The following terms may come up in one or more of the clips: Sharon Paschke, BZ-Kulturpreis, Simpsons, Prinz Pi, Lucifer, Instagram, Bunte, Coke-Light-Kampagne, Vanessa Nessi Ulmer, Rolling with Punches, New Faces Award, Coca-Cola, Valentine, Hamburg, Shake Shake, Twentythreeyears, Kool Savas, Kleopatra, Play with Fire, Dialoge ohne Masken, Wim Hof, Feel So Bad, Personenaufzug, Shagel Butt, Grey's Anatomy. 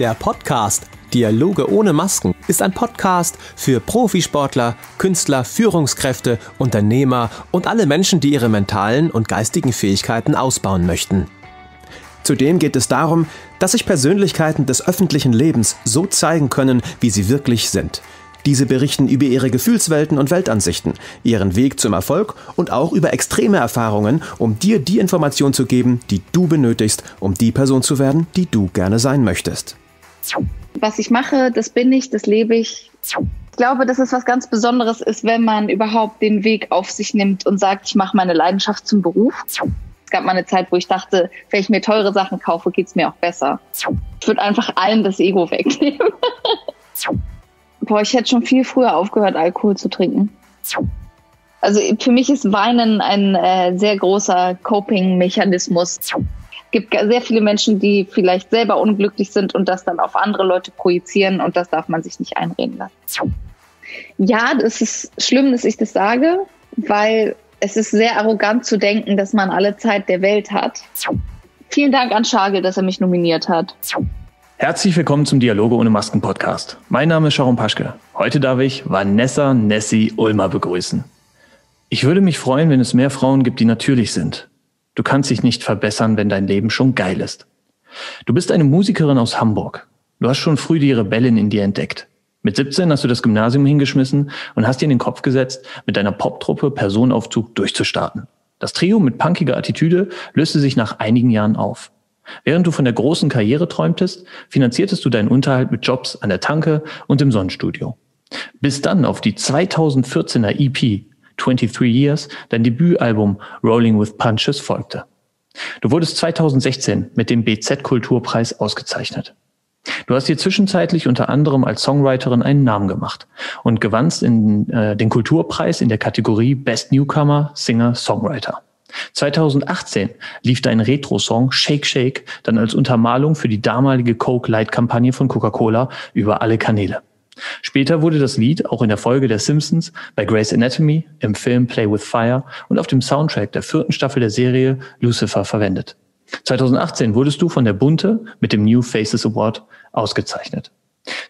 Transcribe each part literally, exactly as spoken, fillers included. Der Podcast Dialoge ohne Masken ist ein Podcast für Profisportler, Künstler, Führungskräfte, Unternehmer und alle Menschen, die ihre mentalen und geistigen Fähigkeiten ausbauen möchten. Zudem geht es darum, dass sich Persönlichkeiten des öffentlichen Lebens so zeigen können, wie sie wirklich sind. Diese berichten über ihre Gefühlswelten und Weltansichten, ihren Weg zum Erfolg und auch über extreme Erfahrungen, um dir die Information zu geben, die du benötigst, um die Person zu werden, die du gerne sein möchtest. Was ich mache, das bin ich, das lebe ich. Ich glaube, dass es was ganz Besonderes ist, wenn man überhaupt den Weg auf sich nimmt und sagt, ich mache meine Leidenschaft zum Beruf. Es gab mal eine Zeit, wo ich dachte, wenn ich mir teure Sachen kaufe, geht es mir auch besser. Ich würde einfach allen das Ego wegnehmen. Boah, ich hätte schon viel früher aufgehört, Alkohol zu trinken. Also für mich ist Weinen ein äh, sehr großer Coping-Mechanismus. Es gibt sehr viele Menschen, die vielleicht selber unglücklich sind und das dann auf andere Leute projizieren, und das darf man sich nicht einreden lassen. Ja, es ist schlimm, dass ich das sage, weil es ist sehr arrogant zu denken, dass man alle Zeit der Welt hat. Vielen Dank an Schagel, dass er mich nominiert hat. Herzlich willkommen zum Dialoge ohne Masken Podcast. Mein Name ist Sharon Paschke. Heute darf ich Vanessa Nessi Ulmer begrüßen. Ich würde mich freuen, wenn es mehr Frauen gibt, die natürlich sind. Du kannst dich nicht verbessern, wenn dein Leben schon geil ist. Du bist eine Musikerin aus Hamburg. Du hast schon früh die Rebellin in dir entdeckt. Mit siebzehn hast du das Gymnasium hingeschmissen und hast dir in den Kopf gesetzt, mit deiner Poptruppe Personenaufzug durchzustarten. Das Trio mit punkiger Attitüde löste sich nach einigen Jahren auf. Während du von der großen Karriere träumtest, finanziertest du deinen Unterhalt mit Jobs an der Tanke und im Sonnenstudio. Bis dann auf die zweitausendvierzehner E P Twentythreeyears dein Debütalbum Rolling with Punches folgte. Du wurdest zweitausendsechzehn mit dem B Z-Kulturpreis ausgezeichnet. Du hast dir zwischenzeitlich unter anderem als Songwriterin einen Namen gemacht und gewannst in, äh, den Kulturpreis in der Kategorie Best Newcomer, Singer, Songwriter. zweitausendachtzehn lief dein Retro-Song Shake Shake dann als Untermalung für die damalige Coke Light-Kampagne von Coca-Cola über alle Kanäle. Später wurde das Lied auch in der Folge der Simpsons, bei Grey's Anatomy, im Film Play with Fire und auf dem Soundtrack der vierten Staffel der Serie Lucifer verwendet. zweitausendachtzehn wurdest du von der Bunte mit dem New Faces Award ausgezeichnet.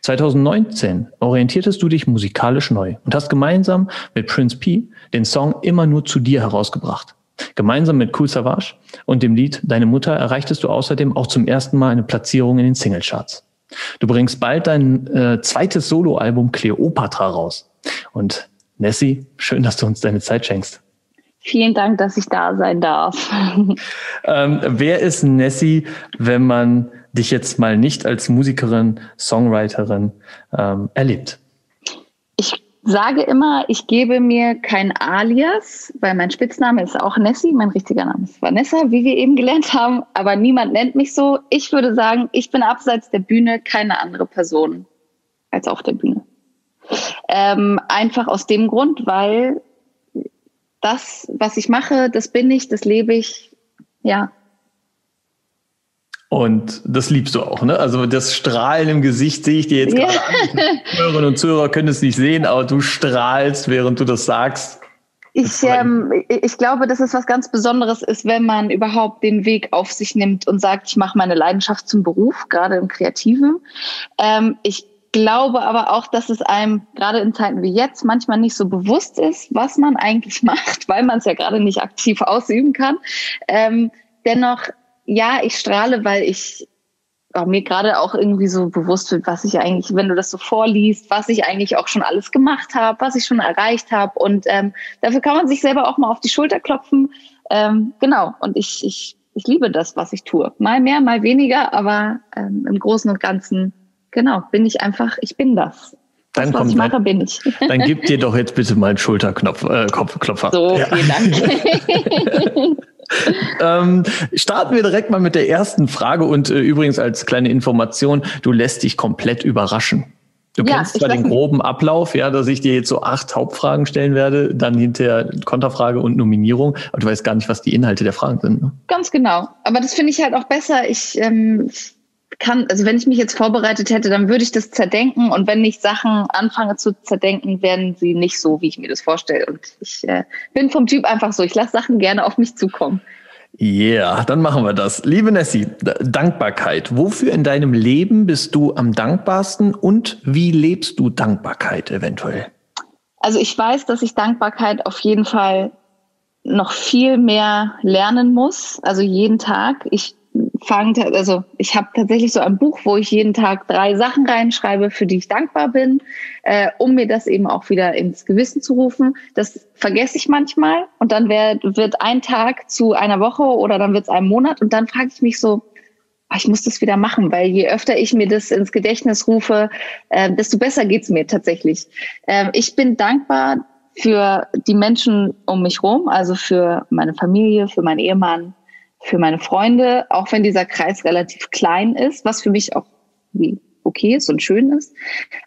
zweitausendneunzehn orientiertest du dich musikalisch neu und hast gemeinsam mit Prinz Pi den Song Immer nur zu dir herausgebracht. Gemeinsam mit Kool Savas und dem Lied Deine Mutter erreichtest du außerdem auch zum ersten Mal eine Platzierung in den Singlecharts. Du bringst bald dein äh, zweites Soloalbum Kleopatra raus. Und Nessi, schön, dass du uns deine Zeit schenkst. Vielen Dank, dass ich da sein darf. ähm, wer ist Nessi, wenn man dich jetzt mal nicht als Musikerin, Songwriterin ähm, erlebt? Ich sage immer, ich gebe mir kein Alias, weil mein Spitzname ist auch Nessi, mein richtiger Name ist Vanessa, wie wir eben gelernt haben, aber niemand nennt mich so. Ich würde sagen, ich bin abseits der Bühne keine andere Person als auf der Bühne. Ähm, einfach aus dem Grund, weil das, was ich mache, das bin ich, das lebe ich, ja. Und das liebst du auch, ne? Also das Strahlen im Gesicht sehe ich dir jetzt gerade an. Zuhörerinnen und Zuhörer können es nicht sehen, aber du strahlst, während du das sagst. Ich, ähm, ich glaube, dass es was ganz Besonderes ist, wenn man überhaupt den Weg auf sich nimmt und sagt, ich mache meine Leidenschaft zum Beruf, gerade im Kreativen. Ähm, ich glaube aber auch, dass es einem gerade in Zeiten wie jetzt manchmal nicht so bewusst ist, was man eigentlich macht, weil man es ja gerade nicht aktiv ausüben kann. Ähm, dennoch ja, ich strahle, weil ich oh, mir gerade auch irgendwie so bewusst wird, was ich eigentlich, wenn du das so vorliest, was ich eigentlich auch schon alles gemacht habe, was ich schon erreicht habe. Und ähm, dafür kann man sich selber auch mal auf die Schulter klopfen. Ähm, genau, und ich, ich, ich liebe das, was ich tue. Mal mehr, mal weniger, aber ähm, im Großen und Ganzen, genau, bin ich einfach, ich bin das. Dann, das, kommt, ich mache, dann, bin ich. Dann gib dir doch jetzt bitte mal einen Schulterknopf, äh, Kopfklopfer. So, ja. Vielen Dank. ähm, starten wir direkt mal mit der ersten Frage und äh, übrigens als kleine Information, du lässt dich komplett überraschen. Du ja, kennst zwar den groben Ablauf, ja, dass ich dir jetzt so acht Hauptfragen stellen werde, dann hinterher Konterfrage und Nominierung, aber du weißt gar nicht, was die Inhalte der Fragen sind. Ne? Ganz genau, aber das finde ich halt auch besser. Ich ähm kann, also wenn ich mich jetzt vorbereitet hätte, dann würde ich das zerdenken, und wenn ich Sachen anfange zu zerdenken, werden sie nicht so, wie ich mir das vorstelle, und ich äh, bin vom Typ einfach so, ich lasse Sachen gerne auf mich zukommen. Yeah, dann machen wir das. Liebe Nessi, Dankbarkeit. Wofür in deinem Leben bist du am dankbarsten und wie lebst du Dankbarkeit eventuell? Also ich weiß, dass ich Dankbarkeit auf jeden Fall noch viel mehr lernen muss, also jeden Tag. Ich fange, also ich habe tatsächlich so ein Buch, wo ich jeden Tag drei Sachen reinschreibe, für die ich dankbar bin, äh, um mir das eben auch wieder ins Gewissen zu rufen. Das vergesse ich manchmal und dann wär, wird ein Tag zu einer Woche oder dann wird es ein Monat und dann frage ich mich so, ich muss das wieder machen, weil je öfter ich mir das ins Gedächtnis rufe, äh, desto besser geht's mir tatsächlich. Äh, ich bin dankbar für die Menschen um mich rum, also für meine Familie, für meinen Ehemann, für meine Freunde, auch wenn dieser Kreis relativ klein ist, was für mich auch okay ist und schön ist.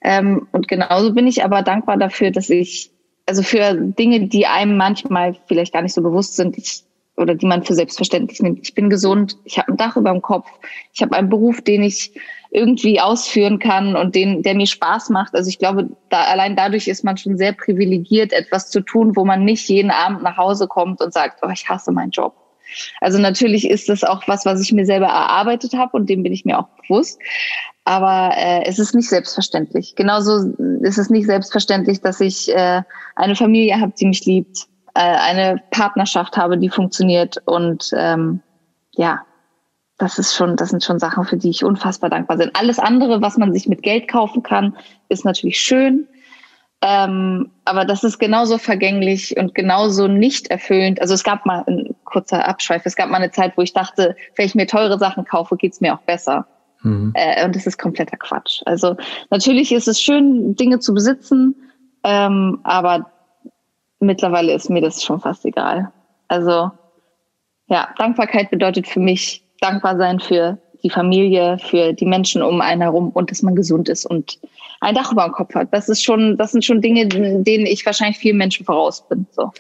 Ähm, und genauso bin ich aber dankbar dafür, dass ich, also für Dinge, die einem manchmal vielleicht gar nicht so bewusst sind, ich, oder die man für selbstverständlich nimmt. Ich bin gesund, ich habe ein Dach über dem Kopf, ich habe einen Beruf, den ich irgendwie ausführen kann und den, der mir Spaß macht. Also ich glaube, da, allein dadurch ist man schon sehr privilegiert, etwas zu tun, wo man nicht jeden Abend nach Hause kommt und sagt, oh, ich hasse meinen Job. Also natürlich ist das auch was, was ich mir selber erarbeitet habe und dem bin ich mir auch bewusst. Aber äh, es ist nicht selbstverständlich. Genauso ist es nicht selbstverständlich, dass ich äh, eine Familie habe, die mich liebt, äh, eine Partnerschaft habe, die funktioniert. Und ähm, ja, das ist schon, das sind schon Sachen, für die ich unfassbar dankbar bin. Alles andere, was man sich mit Geld kaufen kann, ist natürlich schön. Ähm, aber das ist genauso vergänglich und genauso nicht erfüllend. Also es gab mal ein kurzer Abschweif. Es gab mal eine Zeit, wo ich dachte, wenn ich mir teure Sachen kaufe, geht's mir auch besser. Mhm. Äh, und das ist kompletter Quatsch. Also natürlich ist es schön, Dinge zu besitzen, ähm, aber mittlerweile ist mir das schon fast egal. Also ja, Dankbarkeit bedeutet für mich dankbar sein für die Familie, für die Menschen um einen herum und dass man gesund ist und ein Dach über dem Kopf hat. Das ist schon, das sind schon Dinge, denen ich wahrscheinlich vielen Menschen voraus bin. So.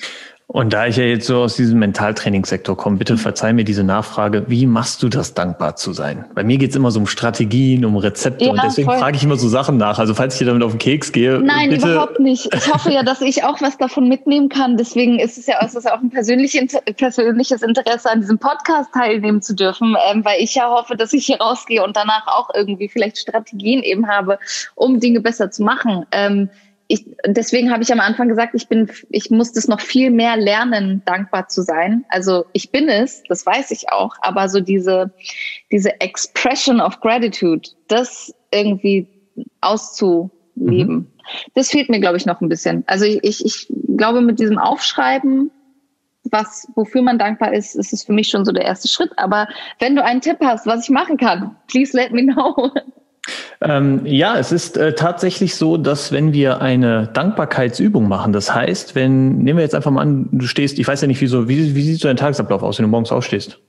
Und da ich ja jetzt so aus diesem Mentaltrainingssektor komme, bitte verzeih mir diese Nachfrage, wie machst du das, dankbar zu sein? Bei mir geht's immer so um Strategien, um Rezepte, ja, und deswegen frage ich immer so Sachen nach. Also falls ich dir damit auf den Keks gehe, nein, bitte. Überhaupt nicht. Ich hoffe ja, dass ich auch was davon mitnehmen kann. Deswegen ist es ja auch, es ist auch ein persönliches Interesse, an diesem Podcast teilnehmen zu dürfen, weil ich ja hoffe, dass ich hier rausgehe und danach auch irgendwie vielleicht Strategien eben habe, um Dinge besser zu machen. Ich, deswegen habe ich am Anfang gesagt, ich bin, ich muss das noch viel mehr lernen, dankbar zu sein. Also ich bin es, das weiß ich auch, aber so diese, diese Expression of Gratitude, das irgendwie auszuleben, mhm. das fehlt mir, glaube ich, noch ein bisschen. Also ich, ich, ich glaube, mit diesem Aufschreiben, was, wofür man dankbar ist, ist es für mich schon so der erste Schritt. Aber wenn du einen Tipp hast, was ich machen kann, please let me know. Ähm, ja, es ist äh, tatsächlich so, dass wenn wir eine Dankbarkeitsübung machen, das heißt, wenn, nehmen wir jetzt einfach mal an, du stehst, ich weiß ja nicht, wie, so, wie, wie sieht so dein Tagesablauf aus, wenn du morgens aufstehst?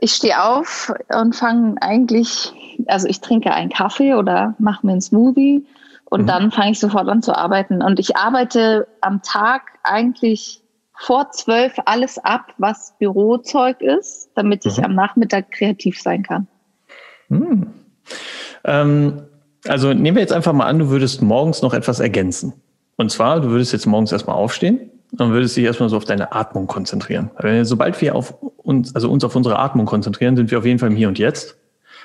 Ich stehe auf und fange eigentlich, also ich trinke einen Kaffee oder mache mir einen Smoothie und mhm. dann fange ich sofort an zu arbeiten. Und ich arbeite am Tag eigentlich vor zwölf alles ab, was Bürozeug ist, damit ich mhm. am Nachmittag kreativ sein kann. Mhm. Ähm, also nehmen wir jetzt einfach mal an, du würdest morgens noch etwas ergänzen. Und zwar, du würdest jetzt morgens erstmal aufstehen und würdest dich erstmal so auf deine Atmung konzentrieren. Weil sobald wir auf uns, also uns auf unsere Atmung konzentrieren, sind wir auf jeden Fall im Hier und Jetzt.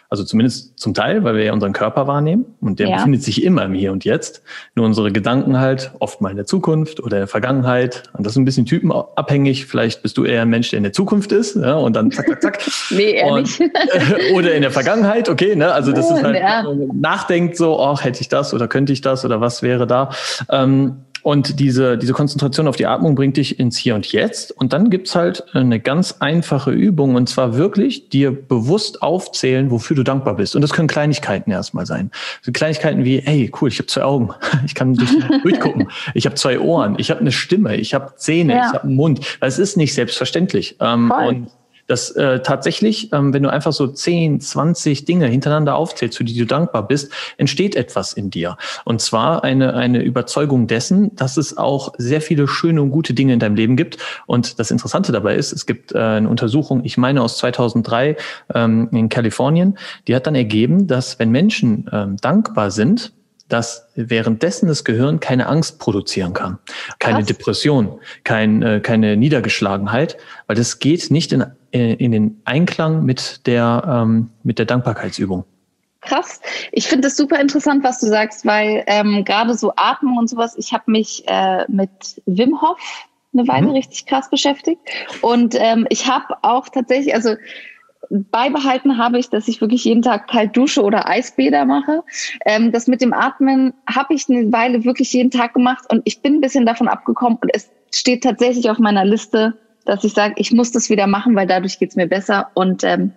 Also zumindest zum Teil, weil wir ja unseren Körper wahrnehmen und der ja. befindet sich immer im Hier und Jetzt. Nur unsere Gedanken halt oft mal in der Zukunft oder in der Vergangenheit. Und das ist ein bisschen typenabhängig. Vielleicht bist du eher ein Mensch, der in der Zukunft ist, ja, und dann zack, zack, zack. Nee, eher nicht. Äh, oder in der Vergangenheit, okay, ne? Also das oh, ist halt, ja. nachdenkt so, ach, hätte ich das oder könnte ich das oder was wäre da? Ähm, Und diese, diese Konzentration auf die Atmung bringt dich ins Hier und Jetzt. Und dann gibt's halt eine ganz einfache Übung. Und zwar wirklich dir bewusst aufzählen, wofür du dankbar bist. Und das können Kleinigkeiten erstmal sein. So Kleinigkeiten wie, hey, cool, ich habe zwei Augen. Ich kann durch, durchgucken. Ich habe zwei Ohren. Ich habe eine Stimme. Ich habe Zähne. Ja. Ich habe einen Mund. Das ist nicht selbstverständlich. Ähm, und das äh, tatsächlich, ähm, wenn du einfach so zehn, zwanzig Dinge hintereinander aufzählst, für die du dankbar bist, entsteht etwas in dir. Und zwar eine eine Überzeugung dessen, dass es auch sehr viele schöne und gute Dinge in deinem Leben gibt. Und das Interessante dabei ist, es gibt äh, eine Untersuchung, ich meine aus zweitausenddrei ähm, in Kalifornien, die hat dann ergeben, dass wenn Menschen ähm, dankbar sind, dass währenddessen das Gehirn keine Angst produzieren kann, keine Was? Depression, kein, äh, keine Niedergeschlagenheit, weil das geht nicht in in den Einklang mit der, ähm, mit der Dankbarkeitsübung. Krass. Ich finde das super interessant, was du sagst, weil ähm, gerade so Atmung und sowas, ich habe mich äh, mit Wim Hof eine Weile mhm. richtig krass beschäftigt. Und ähm, ich habe auch tatsächlich, also beibehalten habe ich, dass ich wirklich jeden Tag kalt dusche oder Eisbäder mache. Ähm, das mit dem Atmen habe ich eine Weile wirklich jeden Tag gemacht und ich bin ein bisschen davon abgekommen und es steht tatsächlich auf meiner Liste, dass ich sage, ich muss das wieder machen, weil dadurch geht es mir besser und ähm,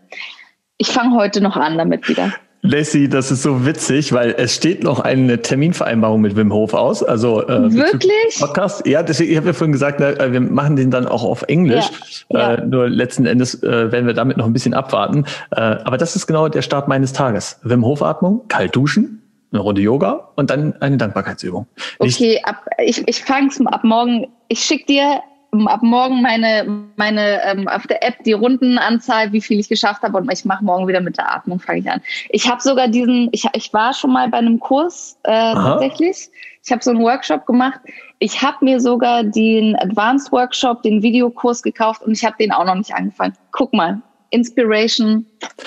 ich fange heute noch an damit wieder. Nessi, das ist so witzig, weil es steht noch eine Terminvereinbarung mit Wim Hof aus. Also äh, wirklich? Podcast. Ja, deswegen, ich habe ja vorhin gesagt, na, wir machen den dann auch auf Englisch. Ja, äh, ja. Nur letzten Endes äh, werden wir damit noch ein bisschen abwarten. Äh, aber das ist genau der Start meines Tages. Wim Hof-Atmung, kalt duschen, eine Runde Yoga und dann eine Dankbarkeitsübung. Nicht okay, ab, ich, ich fange es ab morgen. Ich schicke dir ab morgen meine, meine ähm, auf der App die Rundenanzahl, wie viel ich geschafft habe und ich mache morgen wieder mit der Atmung, fange ich an. Ich habe sogar diesen, ich, ich war schon mal bei einem Kurs äh, tatsächlich, ich habe so einen Workshop gemacht, ich habe mir sogar den Advanced Workshop, den Videokurs gekauft und ich habe den auch noch nicht angefangen. Guck mal, Inspiration,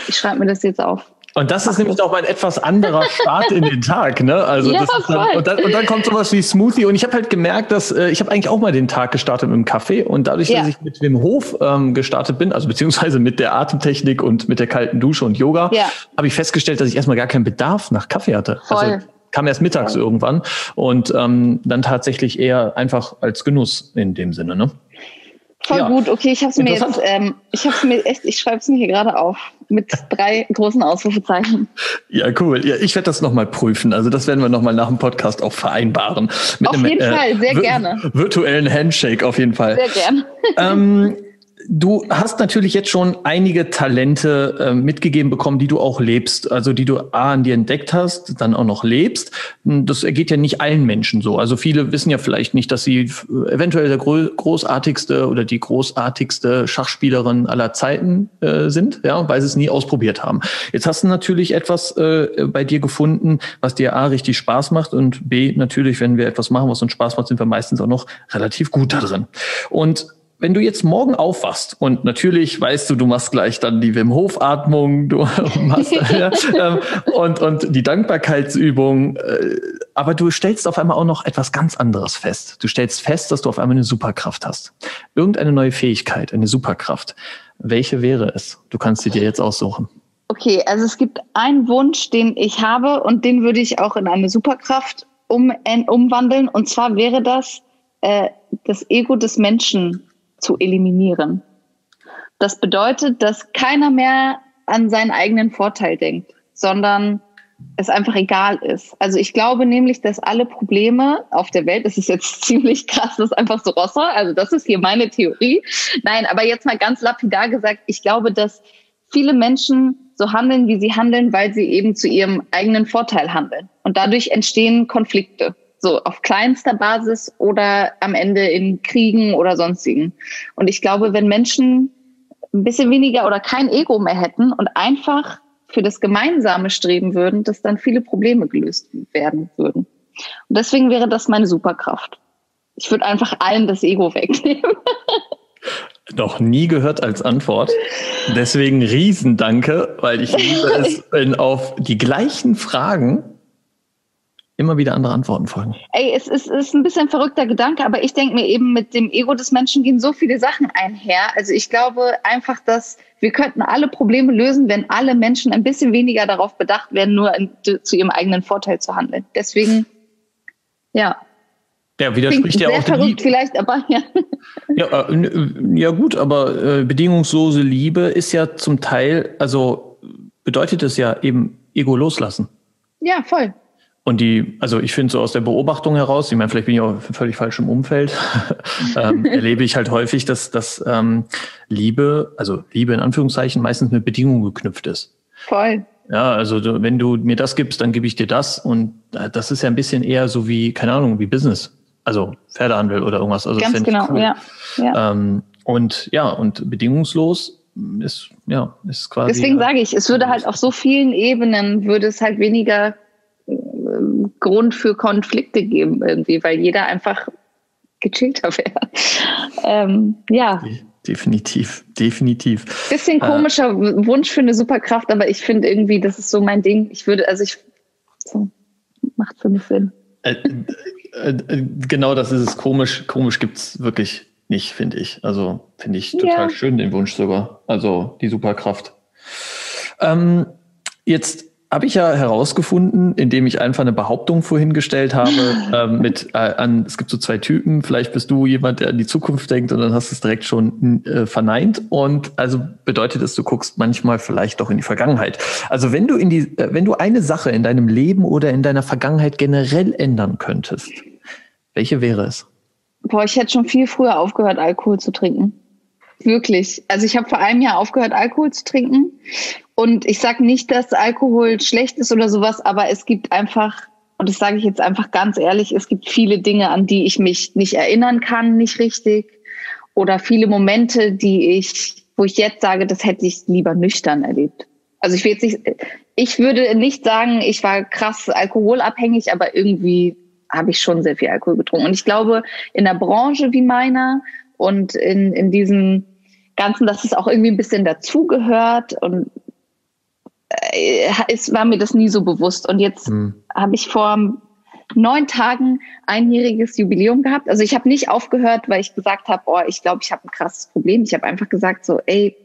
ich schreibe mir das jetzt auf. Und das ist nämlich auch mal ein etwas anderer Start in den Tag, ne? Also ja, das ist dann, und, dann, und dann kommt sowas wie Smoothie. Und ich habe halt gemerkt, dass äh, ich habe eigentlich auch mal den Tag gestartet mit dem Kaffee. Und dadurch, ja. dass ich mit Wim Hof ähm, gestartet bin, also beziehungsweise mit der Atemtechnik und mit der kalten Dusche und Yoga, ja. habe ich festgestellt, dass ich erstmal gar keinen Bedarf nach Kaffee hatte. Voll. Also kam erst mittags Voll. irgendwann und ähm, dann tatsächlich eher einfach als Genuss in dem Sinne, ne? Voll ja. gut, okay, ich habe es mir jetzt, ähm, ich habe mir echt, ich schreibe es mir hier gerade auf mit drei großen Ausrufezeichen. Ja, cool. Ja, ich werde das nochmal prüfen. Also das werden wir nochmal nach dem Podcast auch vereinbaren. Mit auf einem, jeden äh, Fall, sehr gerne. Virtuellen Handshake auf jeden Fall. Sehr gerne. Ähm, du hast natürlich jetzt schon einige Talente äh, mitgegeben bekommen, die du auch lebst, also die du A, an dir entdeckt hast, dann auch noch lebst. Das geht ja nicht allen Menschen so. Also viele wissen ja vielleicht nicht, dass sie eventuell der großartigste oder die großartigste Schachspielerin aller Zeiten äh, sind, ja, weil sie es nie ausprobiert haben. Jetzt hast du natürlich etwas äh, bei dir gefunden, was dir A, richtig Spaß macht und B, natürlich, wenn wir etwas machen, was uns Spaß macht, sind wir meistens auch noch relativ gut da drin. Und wenn du jetzt morgen aufwachst und natürlich weißt du, du machst gleich dann die Wim Hof Atmung, du machst ja, ähm, und und die Dankbarkeitsübung, äh, aber du stellst auf einmal auch noch etwas ganz anderes fest. Du stellst fest, dass du auf einmal eine Superkraft hast, irgendeine neue Fähigkeit, eine Superkraft. Welche wäre es? Du kannst sie dir jetzt aussuchen. Okay, also es gibt einen Wunsch, den ich habe und den würde ich auch in eine Superkraft um, umwandeln. Und zwar wäre das äh, das Ego des Menschen zu eliminieren. Das bedeutet, dass keiner mehr an seinen eigenen Vorteil denkt, sondern es einfach egal ist. Also ich glaube nämlich, dass alle Probleme auf der Welt, das ist jetzt ziemlich krass, das ist einfach so Rossa, also das ist hier meine Theorie. Nein, aber jetzt mal ganz lapidar gesagt, ich glaube, dass viele Menschen so handeln, wie sie handeln, weil sie eben zu ihrem eigenen Vorteil handeln. Und dadurch entstehen Konflikte. So auf kleinster Basis oder am Ende in Kriegen oder sonstigen. Und ich glaube, wenn Menschen ein bisschen weniger oder kein Ego mehr hätten und einfach für das Gemeinsame streben würden, dass dann viele Probleme gelöst werden würden. Und deswegen wäre das meine Superkraft. Ich würde einfach allen das Ego wegnehmen. Noch nie gehört als Antwort. Deswegen Riesendanke, weil ich liebe es, wenn auf die gleichen Fragen immer wieder andere Antworten folgen. Ey, es ist, es ist ein bisschen verrückter Gedanke, aber ich denke mir eben, mit dem Ego des Menschen gehen so viele Sachen einher. Also ich glaube einfach, dass wir könnten alle Probleme lösen, wenn alle Menschen ein bisschen weniger darauf bedacht werden, nur in, zu ihrem eigenen Vorteil zu handeln. Deswegen, ja. Ja, widerspricht ja auch verrückt Liebe. Vielleicht, aber ja. Ja, äh, ja gut, aber äh, bedingungslose Liebe ist ja zum Teil, also bedeutet es ja eben Ego loslassen. Ja, voll. Und die, also ich finde so aus der Beobachtung heraus, ich meine, vielleicht bin ich auch völlig falsch im Umfeld, ähm, erlebe ich halt häufig, dass, dass ähm, Liebe, also Liebe in Anführungszeichen, meistens mit Bedingungen geknüpft ist. Voll. Ja, also du, wenn du mir das gibst, dann gebe ich dir das. Und äh, das ist ja ein bisschen eher so wie, keine Ahnung, wie Business. Also Pferdehandel oder irgendwas. Also ganz das genau, cool. ja. ja. Ähm, und ja, und bedingungslos ist, ja, ist quasi... Deswegen sage ich, es würde halt auf so vielen Ebenen, würde es halt weniger... Grund für Konflikte geben irgendwie, weil jeder einfach gechillter wäre. Ähm, ja. Definitiv, definitiv. Bisschen komischer äh, Wunsch für eine Superkraft, aber ich finde irgendwie, das ist so mein Ding. Ich würde, also ich, so, macht für mich Sinn. Äh, äh, äh, genau, das ist es. Komisch, komisch gibt's wirklich nicht, finde ich. Also finde ich total ja. schön, den Wunsch sogar. Also die Superkraft. Ähm, jetzt habe ich ja herausgefunden, indem ich einfach eine Behauptung vorhin gestellt habe, ähm, mit äh, an, es gibt so zwei Typen, vielleicht bist du jemand, der an die Zukunft denkt und dann hast du es direkt schon äh, verneint, und also bedeutet es, du guckst manchmal vielleicht doch in die Vergangenheit. Also wenn du in die äh, wenn du eine Sache in deinem Leben oder in deiner Vergangenheit generell ändern könntest, welche wäre es? Boah, ich hätte schon viel früher aufgehört, Alkohol zu trinken. Wirklich. Also ich habe vor einem Jahr aufgehört, Alkohol zu trinken. Und ich sage nicht, dass Alkohol schlecht ist oder sowas, aber es gibt einfach, und das sage ich jetzt einfach ganz ehrlich, es gibt viele Dinge, an die ich mich nicht erinnern kann, nicht richtig. Oder viele Momente, die ich, wo ich jetzt sage, das hätte ich lieber nüchtern erlebt. Also ich will jetzt nicht, ich würde nicht sagen, ich war krass alkoholabhängig, aber irgendwie habe ich schon sehr viel Alkohol getrunken. Und ich glaube, in einer Branche wie meiner und in, in diesem Ganzen, dass es auch irgendwie ein bisschen dazugehört, und es war mir das nie so bewusst. Und jetzt hm. habe ich vor neun Tagen einjähriges Jubiläum gehabt. Also ich habe nicht aufgehört, weil ich gesagt habe, oh, ich glaube, ich habe ein krasses Problem. Ich habe einfach gesagt so, ey,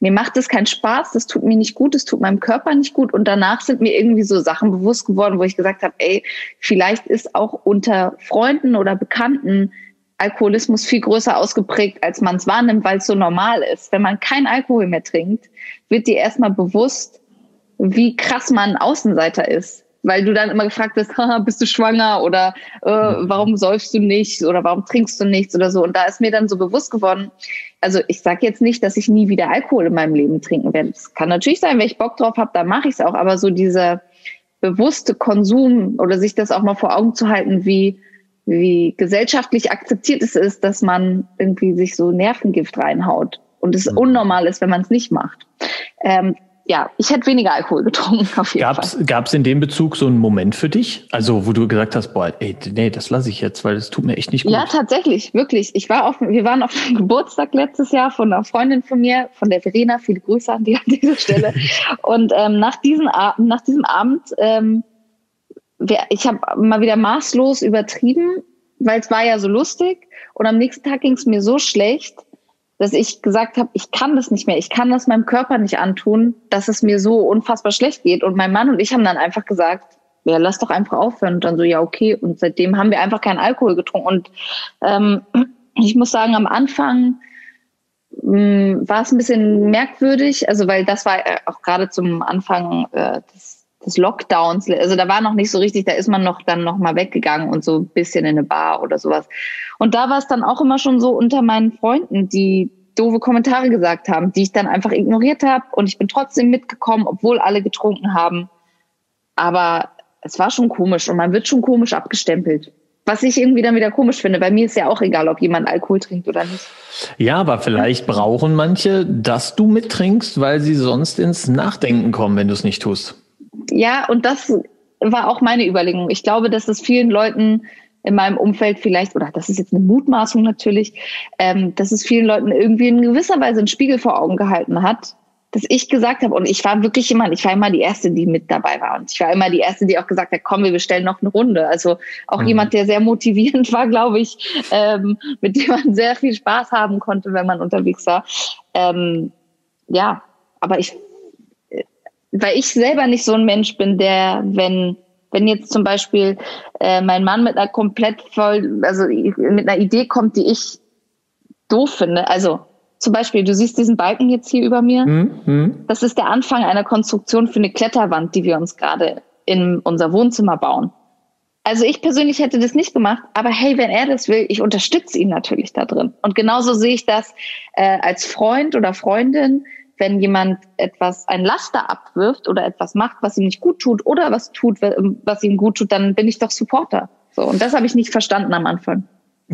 mir macht das keinen Spaß, das tut mir nicht gut, das tut meinem Körper nicht gut. Und danach sind mir irgendwie so Sachen bewusst geworden, wo ich gesagt habe, ey, vielleicht ist auch unter Freunden oder Bekannten Alkoholismus viel größer ausgeprägt, als man es wahrnimmt, weil es so normal ist. Wenn man keinen Alkohol mehr trinkt, wird dir erstmal bewusst, wie krass man ein Außenseiter ist. Weil du dann immer gefragt wirst, haha, bist du schwanger, oder äh, warum säufst du nicht oder warum trinkst du nichts oder so. Und da ist mir dann so bewusst geworden, also ich sage jetzt nicht, dass ich nie wieder Alkohol in meinem Leben trinken werde. Es kann natürlich sein, wenn ich Bock drauf habe, dann mache ich es auch. Aber so dieser bewusste Konsum oder sich das auch mal vor Augen zu halten, wie wie gesellschaftlich akzeptiert es ist, dass man irgendwie sich so Nervengift reinhaut und es mhm. unnormal ist, wenn man es nicht macht. Ähm, ja, ich hätte weniger Alkohol getrunken, auf jeden gab's, Fall. Gab es in dem Bezug so einen Moment für dich? Also, wo du gesagt hast, boah, ey, nee, das lasse ich jetzt, weil das tut mir echt nicht gut. Ja, tatsächlich, wirklich. Ich war auf, wir waren auf dem Geburtstag letztes Jahr von einer Freundin von mir, von der Verena, viele Grüße an die an dieser Stelle. Und ähm, nach, diesen, nach diesem Abend... Ähm, ich habe mal wieder maßlos übertrieben, weil es war ja so lustig, und am nächsten Tag ging es mir so schlecht, dass ich gesagt habe, ich kann das nicht mehr, ich kann das meinem Körper nicht antun, dass es mir so unfassbar schlecht geht. Und mein Mann und ich haben dann einfach gesagt, ja, lass doch einfach aufhören. Und dann so, ja, okay. Und seitdem haben wir einfach keinen Alkohol getrunken. Und ähm, ich muss sagen, am Anfang ähm, war es ein bisschen merkwürdig, also weil das war auch gerade zum Anfang äh, des des Lockdowns, also da war noch nicht so richtig, da ist man noch dann noch mal weggegangen und so ein bisschen in eine Bar oder sowas. Und da war es dann auch immer schon so unter meinen Freunden, die doofe Kommentare gesagt haben, die ich dann einfach ignoriert habe, und ich bin trotzdem mitgekommen, obwohl alle getrunken haben. Aber es war schon komisch, und man wird schon komisch abgestempelt. Was ich irgendwie dann wieder komisch finde, weil mir ist ja auch egal, ob jemand Alkohol trinkt oder nicht. Ja, aber vielleicht ja. brauchen manche, dass du mittrinkst, weil sie sonst ins Nachdenken kommen, wenn du es nicht tust. Ja, und das war auch meine Überlegung. Ich glaube, dass es vielen Leuten in meinem Umfeld vielleicht, oder das ist jetzt eine Mutmaßung natürlich, ähm, dass es vielen Leuten irgendwie in gewisser Weise einen Spiegel vor Augen gehalten hat, dass ich gesagt habe, und ich war wirklich jemand, ich war immer die Erste, die mit dabei war. Und ich war immer die Erste, die auch gesagt hat, komm, wir bestellen noch eine Runde. Also auch mhm. jemand, der sehr motivierend war, glaube ich, ähm, mit dem man sehr viel Spaß haben konnte, wenn man unterwegs war. Ähm, ja, aber ich... weil ich selber nicht so ein Mensch bin, der, wenn wenn jetzt zum Beispiel äh, mein Mann mit einer komplett voll, also mit einer Idee kommt, die ich doof finde. Also zum Beispiel, du siehst diesen Balken jetzt hier über mir. Mhm. Das ist der Anfang einer Konstruktion für eine Kletterwand, die wir uns gerade in unser Wohnzimmer bauen. Also ich persönlich hätte das nicht gemacht, aber hey, wenn er das will, ich unterstütze ihn natürlich da drin. Und genauso sehe ich das äh, als Freund oder Freundin, wenn jemand etwas, ein Laster abwirft oder etwas macht, was ihm nicht gut tut, oder was tut, was ihm gut tut, dann bin ich doch Supporter. So, und das habe ich nicht verstanden am Anfang.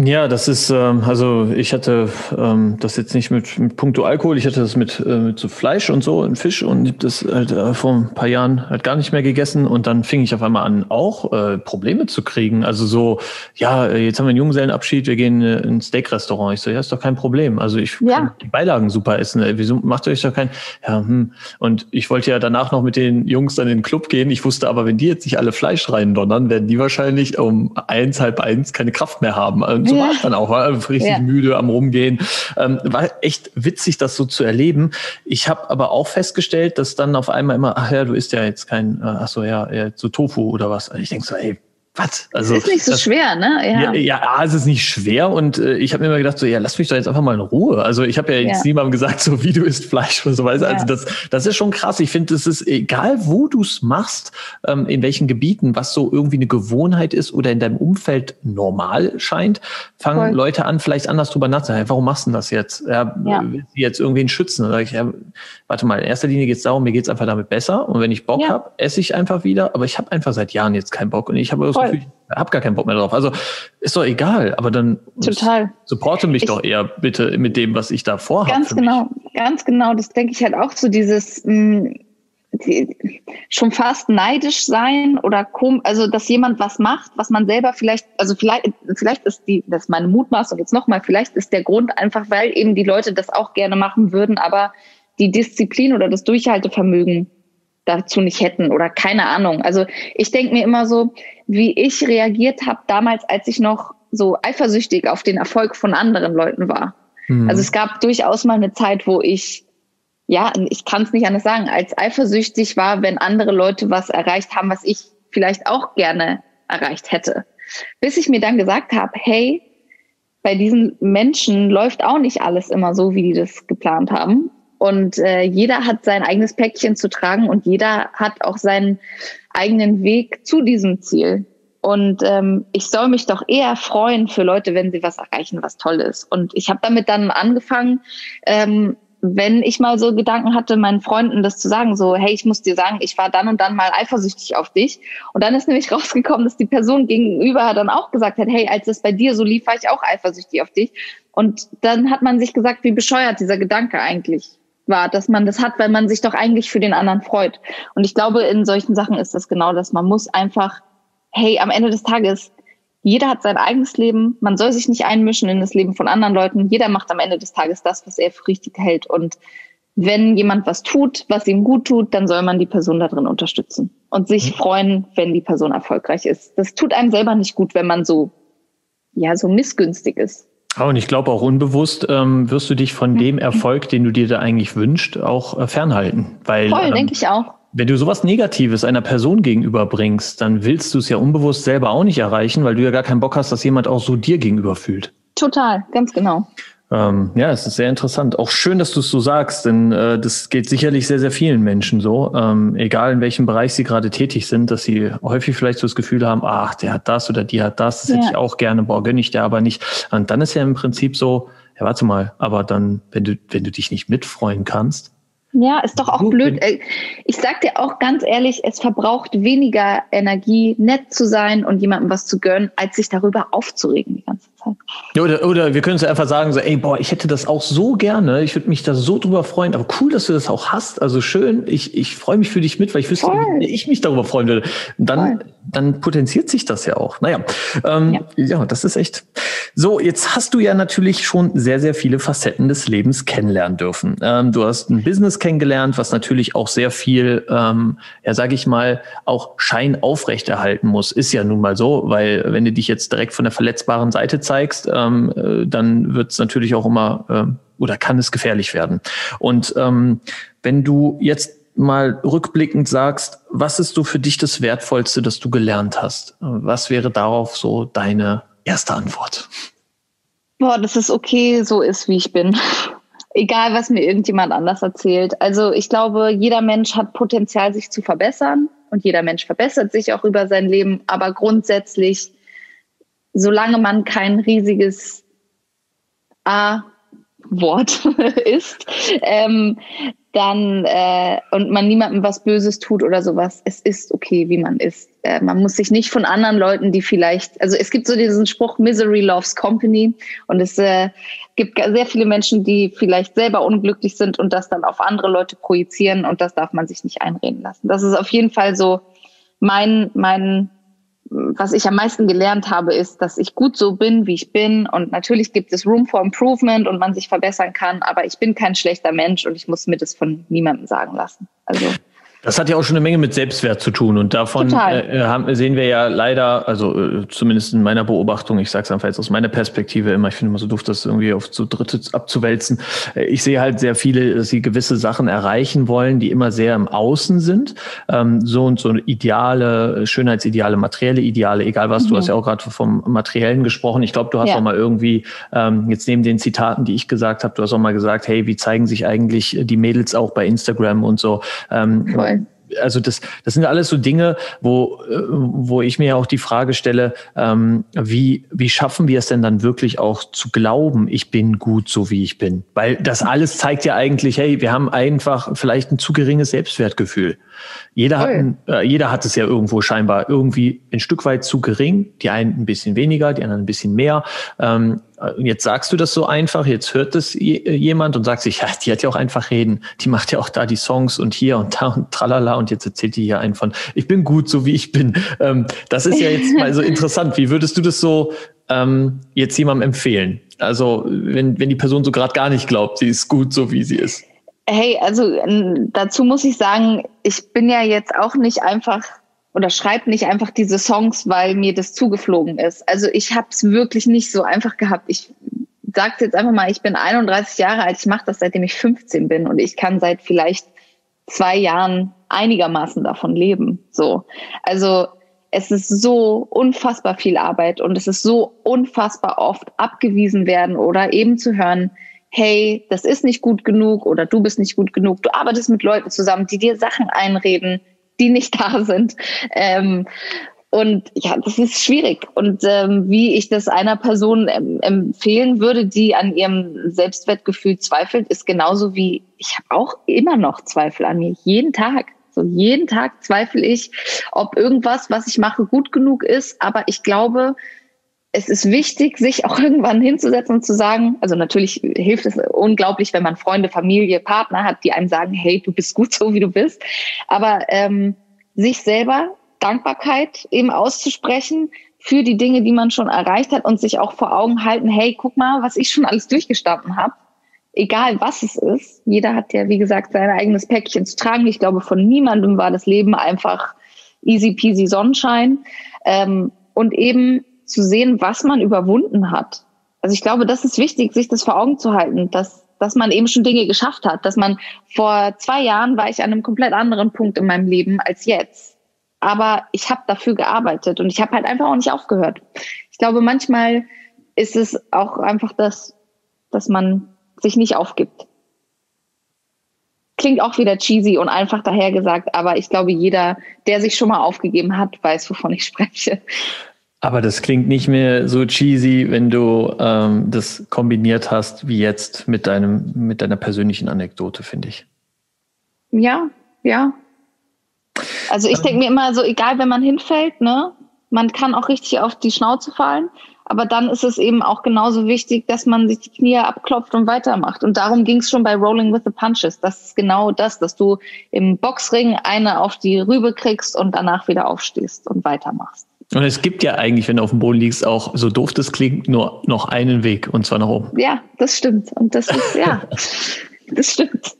Ja, das ist, ähm, also ich hatte ähm, das jetzt nicht mit, mit puncto Alkohol, ich hatte das mit, äh, mit so Fleisch und so, und Fisch, und hab das halt äh, vor ein paar Jahren halt gar nicht mehr gegessen, und dann fing ich auf einmal an, auch äh, Probleme zu kriegen. Also so, ja, jetzt haben wir einen Junggesellenabschied, wir gehen äh, in ein Steak-Restaurant. Ich so, ja, ist doch kein Problem. Also ich ja. kann die Beilagen super essen. Äh, wieso macht ihr euch doch kein... Ja, hm. Und ich wollte ja danach noch mit den Jungs dann in den Club gehen. Ich wusste aber, wenn die jetzt nicht alle Fleisch reindonnern, werden die wahrscheinlich um eins, halb eins keine Kraft mehr haben. Also, so war ich dann auch, war richtig ja. müde am Rumgehen. Ähm, war echt witzig, das so zu erleben. Ich habe aber auch festgestellt, dass dann auf einmal immer, ach ja, du isst ja jetzt kein, ach so, ja, so Tofu oder was. Und ich denke so, ey, was? Also, es ist nicht so das, schwer, ne? Ja. Ja, ja, es ist nicht schwer, und äh, ich habe mir immer gedacht, so, ja, lass mich doch jetzt einfach mal in Ruhe. Also ich habe ja jetzt ja. niemandem gesagt, so wie du isst Fleisch und so weiter. Ja. Also das, das ist schon krass. Ich finde, es ist egal, wo du es machst, ähm, in welchen Gebieten, was so irgendwie eine Gewohnheit ist oder in deinem Umfeld normal scheint, fangen Voll. Leute an, vielleicht anders drüber nachzudenken. Warum machst du das jetzt? Ja, ja. Willst du jetzt irgendwen schützen? Dann sage ich, ja, warte mal, in erster Linie geht es darum, mir geht es einfach damit besser. Und wenn ich Bock ja. habe, esse ich einfach wieder. Aber ich habe einfach seit Jahren jetzt keinen Bock. Und ich habe Ich habe gar keinen Bock mehr drauf. Also ist doch egal, aber dann Total. supporte mich ich, doch eher bitte mit dem, was ich da vorhabe. Ganz genau, mich. ganz genau. Das denke ich halt auch so, dieses mh, die, schon fast neidisch sein oder kom- also dass jemand was macht, was man selber vielleicht, also vielleicht, vielleicht ist die, das ist meine Mutmaßung jetzt nochmal, vielleicht ist der Grund einfach, weil eben die Leute das auch gerne machen würden, aber die Disziplin oder das Durchhaltevermögen dazu nicht hätten oder keine Ahnung. Also ich denke mir immer so, wie ich reagiert habe damals, als ich noch so eifersüchtig auf den Erfolg von anderen Leuten war. Mhm. Also es gab durchaus mal eine Zeit, wo ich, ja, ich kann es nicht anders sagen, als eifersüchtig war, wenn andere Leute was erreicht haben, was ich vielleicht auch gerne erreicht hätte. Bis ich mir dann gesagt habe, hey, bei diesen Menschen läuft auch nicht alles immer so, wie die das geplant haben. Und äh, jeder hat sein eigenes Päckchen zu tragen, und jeder hat auch seinen eigenen Weg zu diesem Ziel. Und ähm, ich soll mich doch eher freuen für Leute, wenn sie was erreichen, was toll ist. Und ich habe damit dann angefangen, ähm, wenn ich mal so Gedanken hatte, meinen Freunden das zu sagen, so, hey, ich muss dir sagen, ich war dann und dann mal eifersüchtig auf dich. Und dann ist nämlich rausgekommen, dass die Person gegenüber dann auch gesagt hat, hey, als es bei dir so lief, war ich auch eifersüchtig auf dich. Und dann hat man sich gesagt, wie bescheuert dieser Gedanke eigentlich war, dass man das hat, weil man sich doch eigentlich für den anderen freut. Und ich glaube, in solchen Sachen ist das genau das. Man muss einfach, hey, am Ende des Tages, jeder hat sein eigenes Leben. Man soll sich nicht einmischen in das Leben von anderen Leuten. Jeder macht am Ende des Tages das, was er für richtig hält. Und wenn jemand was tut, was ihm gut tut, dann soll man die Person darin unterstützen und sich mhm. freuen, wenn die Person erfolgreich ist. Das tut einem selber nicht gut, wenn man so, ja, so missgünstig ist. Und ich glaube, auch unbewusst ähm, wirst du dich von dem Erfolg, den du dir da eigentlich wünschst, auch äh, fernhalten. Weil, Voll, ähm, denke ich auch. Wenn du sowas Negatives einer Person gegenüberbringst, dann willst du es ja unbewusst selber auch nicht erreichen, weil du ja gar keinen Bock hast, dass jemand auch so dir gegenüber fühlt. Total, ganz genau. Ähm, ja, es ist sehr interessant. Auch schön, dass du es so sagst, denn äh, das geht sicherlich sehr, sehr vielen Menschen so. Ähm, egal, in welchem Bereich sie gerade tätig sind, dass sie häufig vielleicht so das Gefühl haben, ach, der hat das oder die hat das, das ja. hätte ich auch gerne, boah, gönne ich dir aber nicht. Und dann ist ja im Prinzip so, ja, warte mal, aber dann, wenn du, wenn du dich nicht mitfreuen kannst. Ja, ist doch auch du, blöd. Ich sag dir auch ganz ehrlich, es verbraucht weniger Energie, nett zu sein und jemandem was zu gönnen, als sich darüber aufzuregen die ganze Zeit. Oder, oder wir können es ja einfach sagen, so, ey, boah, ich hätte das auch so gerne, ich würde mich da so drüber freuen, aber cool, dass du das auch hast, also schön, ich, ich freue mich für dich mit, weil ich wüsste, Voll. wie ich mich darüber freuen würde. Dann, dann potenziert sich das ja auch. Naja, ähm, ja. ja, das ist echt. So, jetzt hast du ja natürlich schon sehr, sehr viele Facetten des Lebens kennenlernen dürfen. Ähm, du hast ein Business kennengelernt, was natürlich auch sehr viel, ähm, ja, sage ich mal, auch Schein aufrechterhalten muss. Ist ja nun mal so, weil wenn du dich jetzt direkt von der verletzbaren Seite zeigst, dann wird es natürlich auch immer oder kann es gefährlich werden. Und ähm, wenn du jetzt mal rückblickend sagst, was ist so für dich das Wertvollste, das du gelernt hast? Was wäre darauf so deine erste Antwort? Boah, dass es okay so ist, wie ich bin. Egal, was mir irgendjemand anders erzählt. Also ich glaube, jeder Mensch hat Potenzial, sich zu verbessern. Und jeder Mensch verbessert sich auch über sein Leben. Aber grundsätzlich, solange man kein riesiges A Wort ist, ähm, dann äh, und man niemandem was Böses tut oder sowas. Es ist okay, wie man ist. Äh, man muss sich nicht von anderen Leuten, die vielleicht, also es gibt so diesen Spruch, Misery loves company, und es äh, gibt sehr viele Menschen, die vielleicht selber unglücklich sind und das dann auf andere Leute projizieren, und das darf man sich nicht einreden lassen. Das ist auf jeden Fall so mein, mein was ich am meisten gelernt habe, ist, dass ich gut so bin, wie ich bin. Und natürlich gibt es Room for Improvement und man sich verbessern kann. Aber ich bin kein schlechter Mensch und ich muss mir das von niemandem sagen lassen. Also das hat ja auch schon eine Menge mit Selbstwert zu tun. Und davon äh, haben, sehen wir ja leider, also äh, zumindest in meiner Beobachtung, ich sage es einfach jetzt aus meiner Perspektive immer, ich finde immer so doof, das irgendwie auf zu Dritte abzuwälzen. Äh, ich sehe halt sehr viele, dass sie gewisse Sachen erreichen wollen, die immer sehr im Außen sind. Ähm, so und so Ideale, Schönheitsideale, materielle Ideale, egal was. Mhm. Du hast ja auch gerade vom Materiellen gesprochen. Ich glaube, du hast ja auch mal irgendwie, ähm, jetzt neben den Zitaten, die ich gesagt habe, du hast auch mal gesagt, hey, wie zeigen sich eigentlich die Mädels auch bei Instagram und so. Ähm, Voll. Also das, das sind alles so Dinge, wo, wo ich mir auch die Frage stelle, ähm, wie, wie schaffen wir es denn dann wirklich auch zu glauben, ich bin gut, so wie ich bin? Weil das alles zeigt ja eigentlich, hey, wir haben einfach vielleicht ein zu geringes Selbstwertgefühl. Jeder hat, ein, äh, jeder hat es ja irgendwo scheinbar irgendwie ein Stück weit zu gering. Die einen ein bisschen weniger, die anderen ein bisschen mehr. Ähm, jetzt sagst du das so einfach, jetzt hört das jemand und sagt sich, ja, die hat ja auch einfach reden. Die macht ja auch da die Songs und hier und da und tralala. Und jetzt erzählt die hier einen von, ich bin gut, so wie ich bin. Ähm, das ist ja jetzt mal so interessant. Wie würdest du das so ähm, jetzt jemandem empfehlen? Also wenn, wenn die Person so gerade gar nicht glaubt, sie ist gut, so wie sie ist. Hey, also dazu muss ich sagen, ich bin ja jetzt auch nicht einfach oder schreibe nicht einfach diese Songs, weil mir das zugeflogen ist. Also ich habe es wirklich nicht so einfach gehabt. Ich sage jetzt einfach mal, ich bin einunddreißig Jahre alt, ich mache das, seitdem ich fünfzehn bin, und ich kann seit vielleicht zwei Jahren einigermaßen davon leben. So, also es ist so unfassbar viel Arbeit und es ist so unfassbar oft abgewiesen werden oder eben zu hören, hey, das ist nicht gut genug oder du bist nicht gut genug. Du arbeitest mit Leuten zusammen, die dir Sachen einreden, die nicht da sind. Ähm, und ja, das ist schwierig. Und ähm, wie ich das einer Person ähm, empfehlen würde, die an ihrem Selbstwertgefühl zweifelt, ist genauso wie, ich habe auch immer noch Zweifel an mir, jeden Tag. So jeden Tag zweifle ich, ob irgendwas, was ich mache, gut genug ist. Aber ich glaube, es ist wichtig, sich auch irgendwann hinzusetzen und zu sagen, also natürlich hilft es unglaublich, wenn man Freunde, Familie, Partner hat, die einem sagen, hey, du bist gut so, wie du bist. Aber ähm, sich selber Dankbarkeit eben auszusprechen für die Dinge, die man schon erreicht hat, und sich auch vor Augen halten, hey, guck mal, was ich schon alles durchgestanden habe. Egal, was es ist. Jeder hat ja, wie gesagt, sein eigenes Päckchen zu tragen. Ich glaube, von niemandem war das Leben einfach easy peasy Sonnenschein. Ähm, und eben zu sehen, was man überwunden hat. Also ich glaube, das ist wichtig, sich das vor Augen zu halten, dass, dass man eben schon Dinge geschafft hat, dass man vor zwei Jahren war ich an einem komplett anderen Punkt in meinem Leben als jetzt. Aber ich habe dafür gearbeitet und ich habe halt einfach auch nicht aufgehört. Ich glaube, manchmal ist es auch einfach das, dass man sich nicht aufgibt. Klingt auch wieder cheesy und einfach dahergesagt, aber ich glaube, jeder, der sich schon mal aufgegeben hat, weiß, wovon ich spreche. Aber das klingt nicht mehr so cheesy, wenn du ähm, das kombiniert hast wie jetzt mit deinem, mit deiner persönlichen Anekdote, finde ich. Ja, ja. Also ich denke mir immer so, egal, wenn man hinfällt, ne, man kann auch richtig auf die Schnauze fallen, aber dann ist es eben auch genauso wichtig, dass man sich die Knie abklopft und weitermacht. Und darum ging es schon bei Rolling with the Punches. Das ist genau das, dass du im Boxring eine auf die Rübe kriegst und danach wieder aufstehst und weitermachst. Und es gibt ja eigentlich, wenn du auf dem Boden liegst, auch, so doof das klingt, nur noch einen Weg, und zwar nach oben. Ja, das stimmt. Und das ist, ja, das stimmt.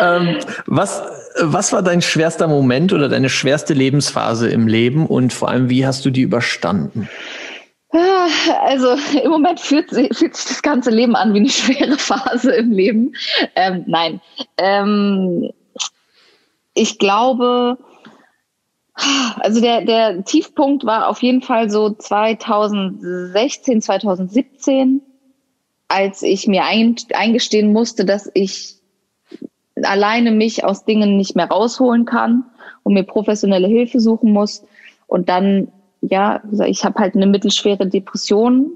ähm, was, was war dein schwerster Moment oder deine schwerste Lebensphase im Leben, und vor allem, wie hast du die überstanden? Also im Moment fühlt, fühlt sich das ganze Leben an wie eine schwere Phase im Leben. Ähm, nein. Ähm, ich glaube... Also der, der Tiefpunkt war auf jeden Fall so zweitausendsechzehn, zweitausendsiebzehn, als ich mir ein, eingestehen musste, dass ich alleine mich aus Dingen nicht mehr rausholen kann und mir professionelle Hilfe suchen muss. Und dann, ja, ich habe halt eine mittelschwere Depression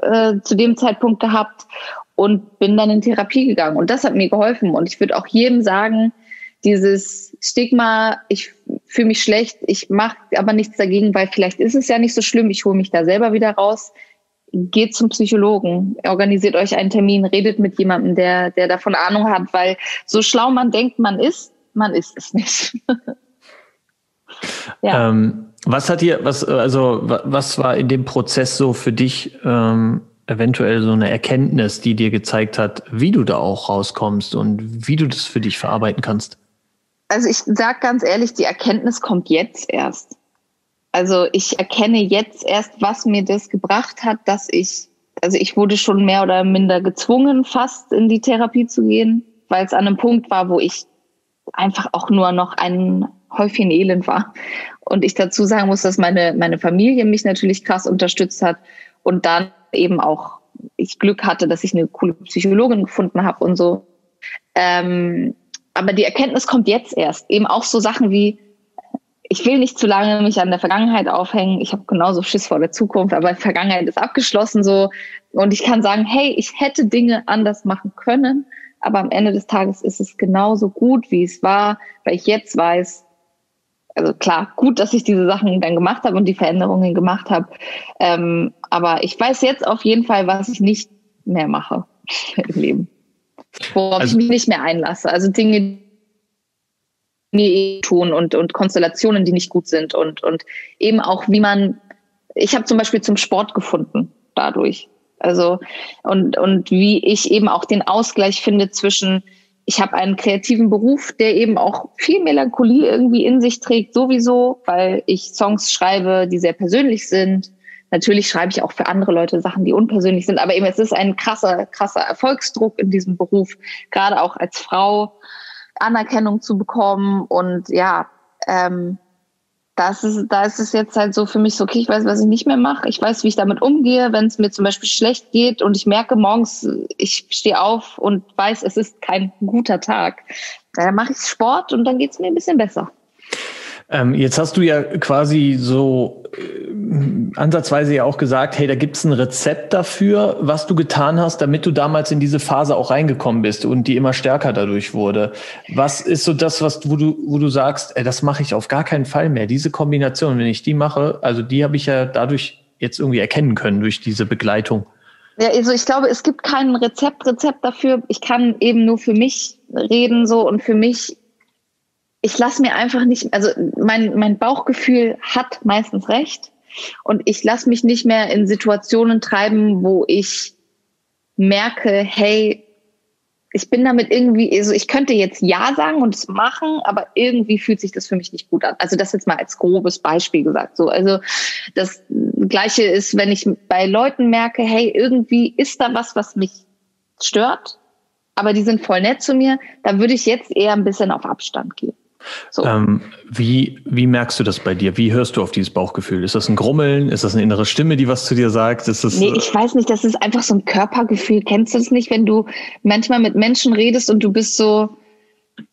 äh, zu dem Zeitpunkt gehabt und bin dann in Therapie gegangen. Und das hat mir geholfen. Und ich würde auch jedem sagen, dieses Stigma, ich fühle mich schlecht, ich mache aber nichts dagegen, weil vielleicht ist es ja nicht so schlimm, ich hole mich da selber wieder raus. Geht zum Psychologen, organisiert euch einen Termin, redet mit jemandem, der, der davon Ahnung hat, weil so schlau man denkt, man ist, man ist es nicht. Ja. Ähm, was hat dir, was, also, was war in dem Prozess so für dich ähm, eventuell so eine Erkenntnis, die dir gezeigt hat, wie du da auch rauskommst und wie du das für dich verarbeiten kannst? Also ich sag ganz ehrlich, die Erkenntnis kommt jetzt erst. Also ich erkenne jetzt erst, was mir das gebracht hat, dass ich, also ich wurde schon mehr oder minder gezwungen, fast in die Therapie zu gehen, weil es an einem Punkt war, wo ich einfach auch nur noch ein Häufchen Elend war. Und ich dazu sagen muss, dass meine, meine Familie mich natürlich krass unterstützt hat und dann eben auch ich Glück hatte, dass ich eine coole Psychologin gefunden habe und so. Ähm, aber die Erkenntnis kommt jetzt erst. Eben auch so Sachen wie, ich will nicht zu lange mich an der Vergangenheit aufhängen. Ich habe genauso Schiss vor der Zukunft, aber die Vergangenheit ist abgeschlossen so. Und ich kann sagen, hey, ich hätte Dinge anders machen können, aber am Ende des Tages ist es genauso gut, wie es war, weil ich jetzt weiß, also klar, gut, dass ich diese Sachen dann gemacht habe und die Veränderungen gemacht habe. Ähm, aber ich weiß jetzt auf jeden Fall, was ich nicht mehr mache im Leben. Worauf also, ich mich nicht mehr einlasse. Also Dinge, tun und, und Konstellationen, die nicht gut sind und, und eben auch, wie man, ich habe zum Beispiel zum Sport gefunden dadurch, also und, und wie ich eben auch den Ausgleich finde zwischen, ich habe einen kreativen Beruf, der eben auch viel Melancholie irgendwie in sich trägt sowieso, weil ich Songs schreibe, die sehr persönlich sind. Natürlich schreibe ich auch für andere Leute Sachen, die unpersönlich sind, aber eben es ist ein krasser, krasser Erfolgsdruck in diesem Beruf, gerade auch als Frau Anerkennung zu bekommen und ja, ähm, das ist, da ist es jetzt halt so für mich so, okay, ich weiß, was ich nicht mehr mache, ich weiß, wie ich damit umgehe, wenn es mir zum Beispiel schlecht geht und ich merke morgens, ich stehe auf und weiß, es ist kein guter Tag, dann mache ich Sport und dann geht es mir ein bisschen besser. Ähm, jetzt hast du ja quasi so äh, ansatzweise ja auch gesagt, hey, da gibt's ein Rezept dafür, was du getan hast, damit du damals in diese Phase auch reingekommen bist und die immer stärker dadurch wurde. Was ist so das, was wo du wo du sagst, ey, das mache ich auf gar keinen Fall mehr. Diese Kombination, wenn ich die mache, also die habe ich ja dadurch jetzt irgendwie erkennen können durch diese Begleitung. Ja, also ich glaube, es gibt kein Rezept, Rezept dafür. Ich kann eben nur für mich reden so und für mich. Ich lasse mir einfach nicht, also mein, mein Bauchgefühl hat meistens recht und ich lasse mich nicht mehr in Situationen treiben, wo ich merke, hey, ich bin damit irgendwie, also ich könnte jetzt Ja sagen und es machen, aber irgendwie fühlt sich das für mich nicht gut an. Also das jetzt mal als grobes Beispiel gesagt. So, also das Gleiche ist, wenn ich bei Leuten merke, hey, irgendwie ist da was, was mich stört, aber die sind voll nett zu mir, dann würde ich jetzt eher ein bisschen auf Abstand gehen. So. Ähm, wie, wie merkst du das bei dir? Wie hörst du auf dieses Bauchgefühl? Ist das ein Grummeln? Ist das eine innere Stimme, die was zu dir sagt? Ist das, nee, ich weiß nicht. Das ist einfach so ein Körpergefühl. Kennst du das nicht, wenn du manchmal mit Menschen redest und du bist so,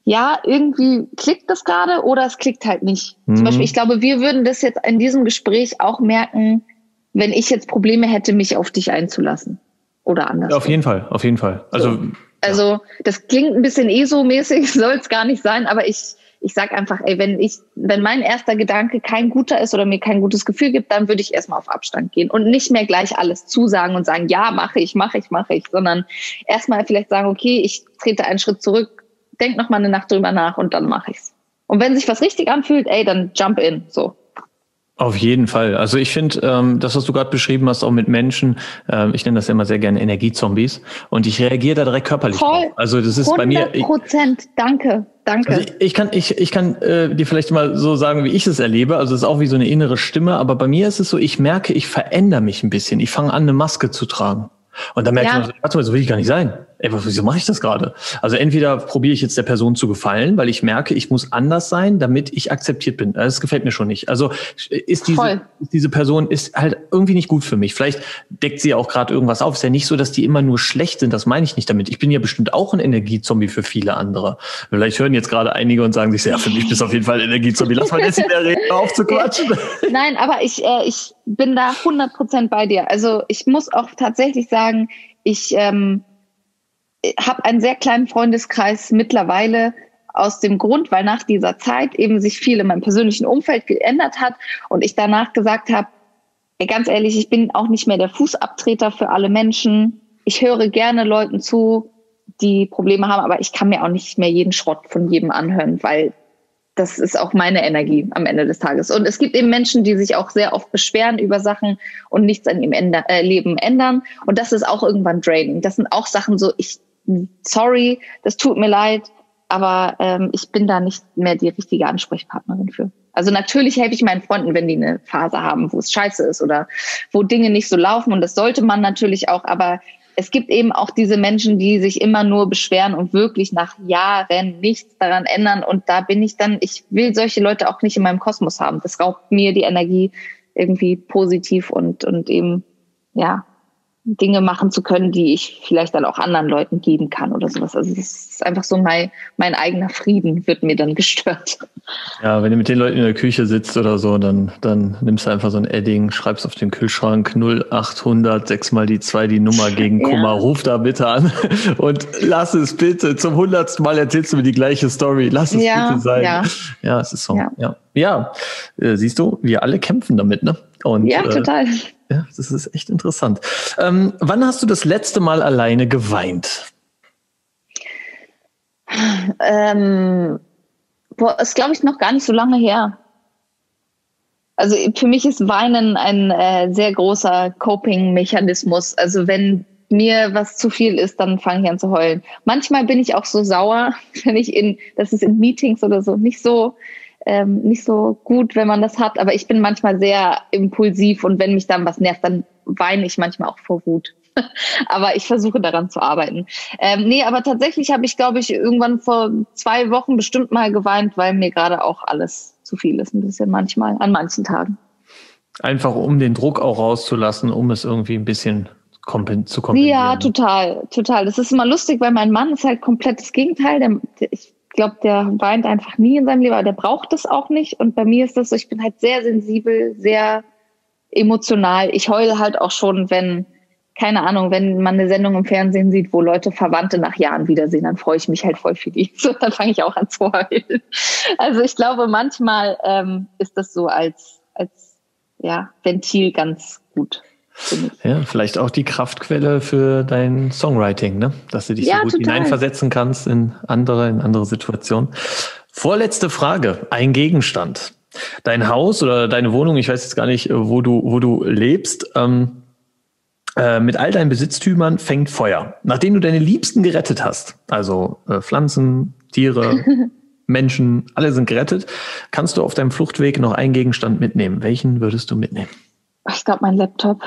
ja, irgendwie klickt das gerade oder es klickt halt nicht. Mhm. Zum Beispiel, ich glaube, wir würden das jetzt in diesem Gespräch auch merken, wenn ich jetzt Probleme hätte, mich auf dich einzulassen. Oder anders. Ja, auf jeden Fall, auf jeden Fall. Also, so. Also das klingt ein bisschen E S O-mäßig, soll es gar nicht sein, aber ich, ich sag einfach, ey, wenn ich, wenn mein erster Gedanke kein guter ist oder mir kein gutes Gefühl gibt, dann würde ich erstmal auf Abstand gehen und nicht mehr gleich alles zusagen und sagen, ja, mache ich, mache ich, mache ich, sondern erstmal vielleicht sagen, okay, ich trete einen Schritt zurück, denk nochmal eine Nacht drüber nach und dann mache ich's. Und wenn sich was richtig anfühlt, ey, dann jump in, so. Auf jeden Fall. Also ich finde, ähm, das, was du gerade beschrieben hast, auch mit Menschen, ähm, ich nenne das ja immer sehr gerne Energiezombies und ich reagiere da direkt körperlich drauf. Also das ist bei mir... hundert Prozent, danke, danke. Also ich, ich kann, ich, ich kann äh, dir vielleicht mal so sagen, wie ich es erlebe. Also es ist auch wie so eine innere Stimme, aber bei mir ist es so, ich merke, ich verändere mich ein bisschen. Ich fange an, eine Maske zu tragen. Und dann merke ja. ich, warte mal, so will ich gar nicht sein. Ey, wieso mache ich das gerade? Also entweder probiere ich jetzt der Person zu gefallen, weil ich merke, ich muss anders sein, damit ich akzeptiert bin. Das gefällt mir schon nicht. Also ist diese, ist diese Person ist halt irgendwie nicht gut für mich. Vielleicht deckt sie ja auch gerade irgendwas auf. Ist ja nicht so, dass die immer nur schlecht sind. Das meine ich nicht damit. Ich bin ja bestimmt auch ein Energiezombie für viele andere. Vielleicht hören jetzt gerade einige und sagen sich, so, ja, für mich bist du auf jeden Fall ein Energiezombie. Lass mal jetzt in der Rede auf zu quatschen. Nein, aber ich, äh, ich bin da hundert Prozent bei dir. Also ich muss auch tatsächlich sagen, ich... Ähm habe einen sehr kleinen Freundeskreis mittlerweile, aus dem Grund, weil nach dieser Zeit eben sich viel in meinem persönlichen Umfeld geändert hat und ich danach gesagt habe, ganz ehrlich, ich bin auch nicht mehr der Fußabtreter für alle Menschen. Ich höre gerne Leuten zu, die Probleme haben, aber ich kann mir auch nicht mehr jeden Schrott von jedem anhören, weil das ist auch meine Energie am Ende des Tages. Und es gibt eben Menschen, die sich auch sehr oft beschweren über Sachen und nichts an ihrem Änder- äh, Leben ändern. Und das ist auch irgendwann draining. Das sind auch Sachen so, ich, sorry, das tut mir leid, aber ähm, ich bin da nicht mehr die richtige Ansprechpartnerin für. Also natürlich helfe ich meinen Freunden, wenn die eine Phase haben, wo es scheiße ist oder wo Dinge nicht so laufen. Und das sollte man natürlich auch. Aber es gibt eben auch diese Menschen, die sich immer nur beschweren und wirklich nach Jahren nichts daran ändern. Und da bin ich dann, ich will solche Leute auch nicht in meinem Kosmos haben. Das raubt mir die Energie, irgendwie positiv und, und eben, ja, Dinge machen zu können, die ich vielleicht dann auch anderen Leuten geben kann oder sowas. Also es ist einfach so, mein, mein eigener Frieden wird mir dann gestört. Ja, wenn du mit den Leuten in der Küche sitzt oder so, dann, dann nimmst du einfach so ein Edding, schreibst auf den Kühlschrank null acht hundert, sechsmal die zwei, die Nummer gegen Kummer, ja. Ruf da bitte an und lass es bitte. Zum hundertsten Mal erzählst du mir die gleiche Story. Lass es ja, bitte sein. Ja, ja, es ist so. Ja, ja. ja. Äh, siehst du, wir alle kämpfen damit, ne? Und, ja, total. Äh, ja, das ist echt interessant. Ähm, wann hast du das letzte Mal alleine geweint? Ähm, boah, ist, glaube ich, noch gar nicht so lange her. Also für mich ist Weinen ein äh, sehr großer Coping-Mechanismus. Also wenn mir was zu viel ist, dann fange ich an zu heulen. Manchmal bin ich auch so sauer, wenn ich in, das ist in Meetings oder so, nicht so... Ähm, nicht so gut, wenn man das hat, aber ich bin manchmal sehr impulsiv und wenn mich dann was nervt, dann weine ich manchmal auch vor Wut. Aber ich versuche daran zu arbeiten. Ähm, nee, aber tatsächlich habe ich, glaube ich, irgendwann vor zwei Wochen bestimmt mal geweint, weil mir gerade auch alles zu viel ist, ein bisschen manchmal, an manchen Tagen. Einfach um den Druck auch rauszulassen, um es irgendwie ein bisschen kompen- zu kompensieren. Ja, total, total. Das ist immer lustig, weil mein Mann ist halt komplett das Gegenteil. Der, der, ich Ich glaube, der weint einfach nie in seinem Leben, aber der braucht das auch nicht. Und bei mir ist das so, ich bin halt sehr sensibel, sehr emotional. Ich heule halt auch schon, wenn, keine Ahnung, wenn man eine Sendung im Fernsehen sieht, wo Leute Verwandte nach Jahren wiedersehen, dann freue ich mich halt voll für die. So, dann fange ich auch an zu heulen. Also ich glaube, manchmal ähm, ist das so als, als ja, Ventil ganz gut. Ja, vielleicht auch die Kraftquelle für dein Songwriting, ne? Dass du dich ja, so gut total. hineinversetzen kannst in andere, in andere Situationen. Vorletzte Frage, ein Gegenstand. Dein Haus oder deine Wohnung, ich weiß jetzt gar nicht, wo du, wo du lebst, ähm, äh, mit all deinen Besitztümern fängt Feuer. Nachdem du deine Liebsten gerettet hast, also äh, Pflanzen, Tiere, Menschen, alle sind gerettet, kannst du auf deinem Fluchtweg noch einen Gegenstand mitnehmen. Welchen würdest du mitnehmen? Ich glaube, mein Laptop.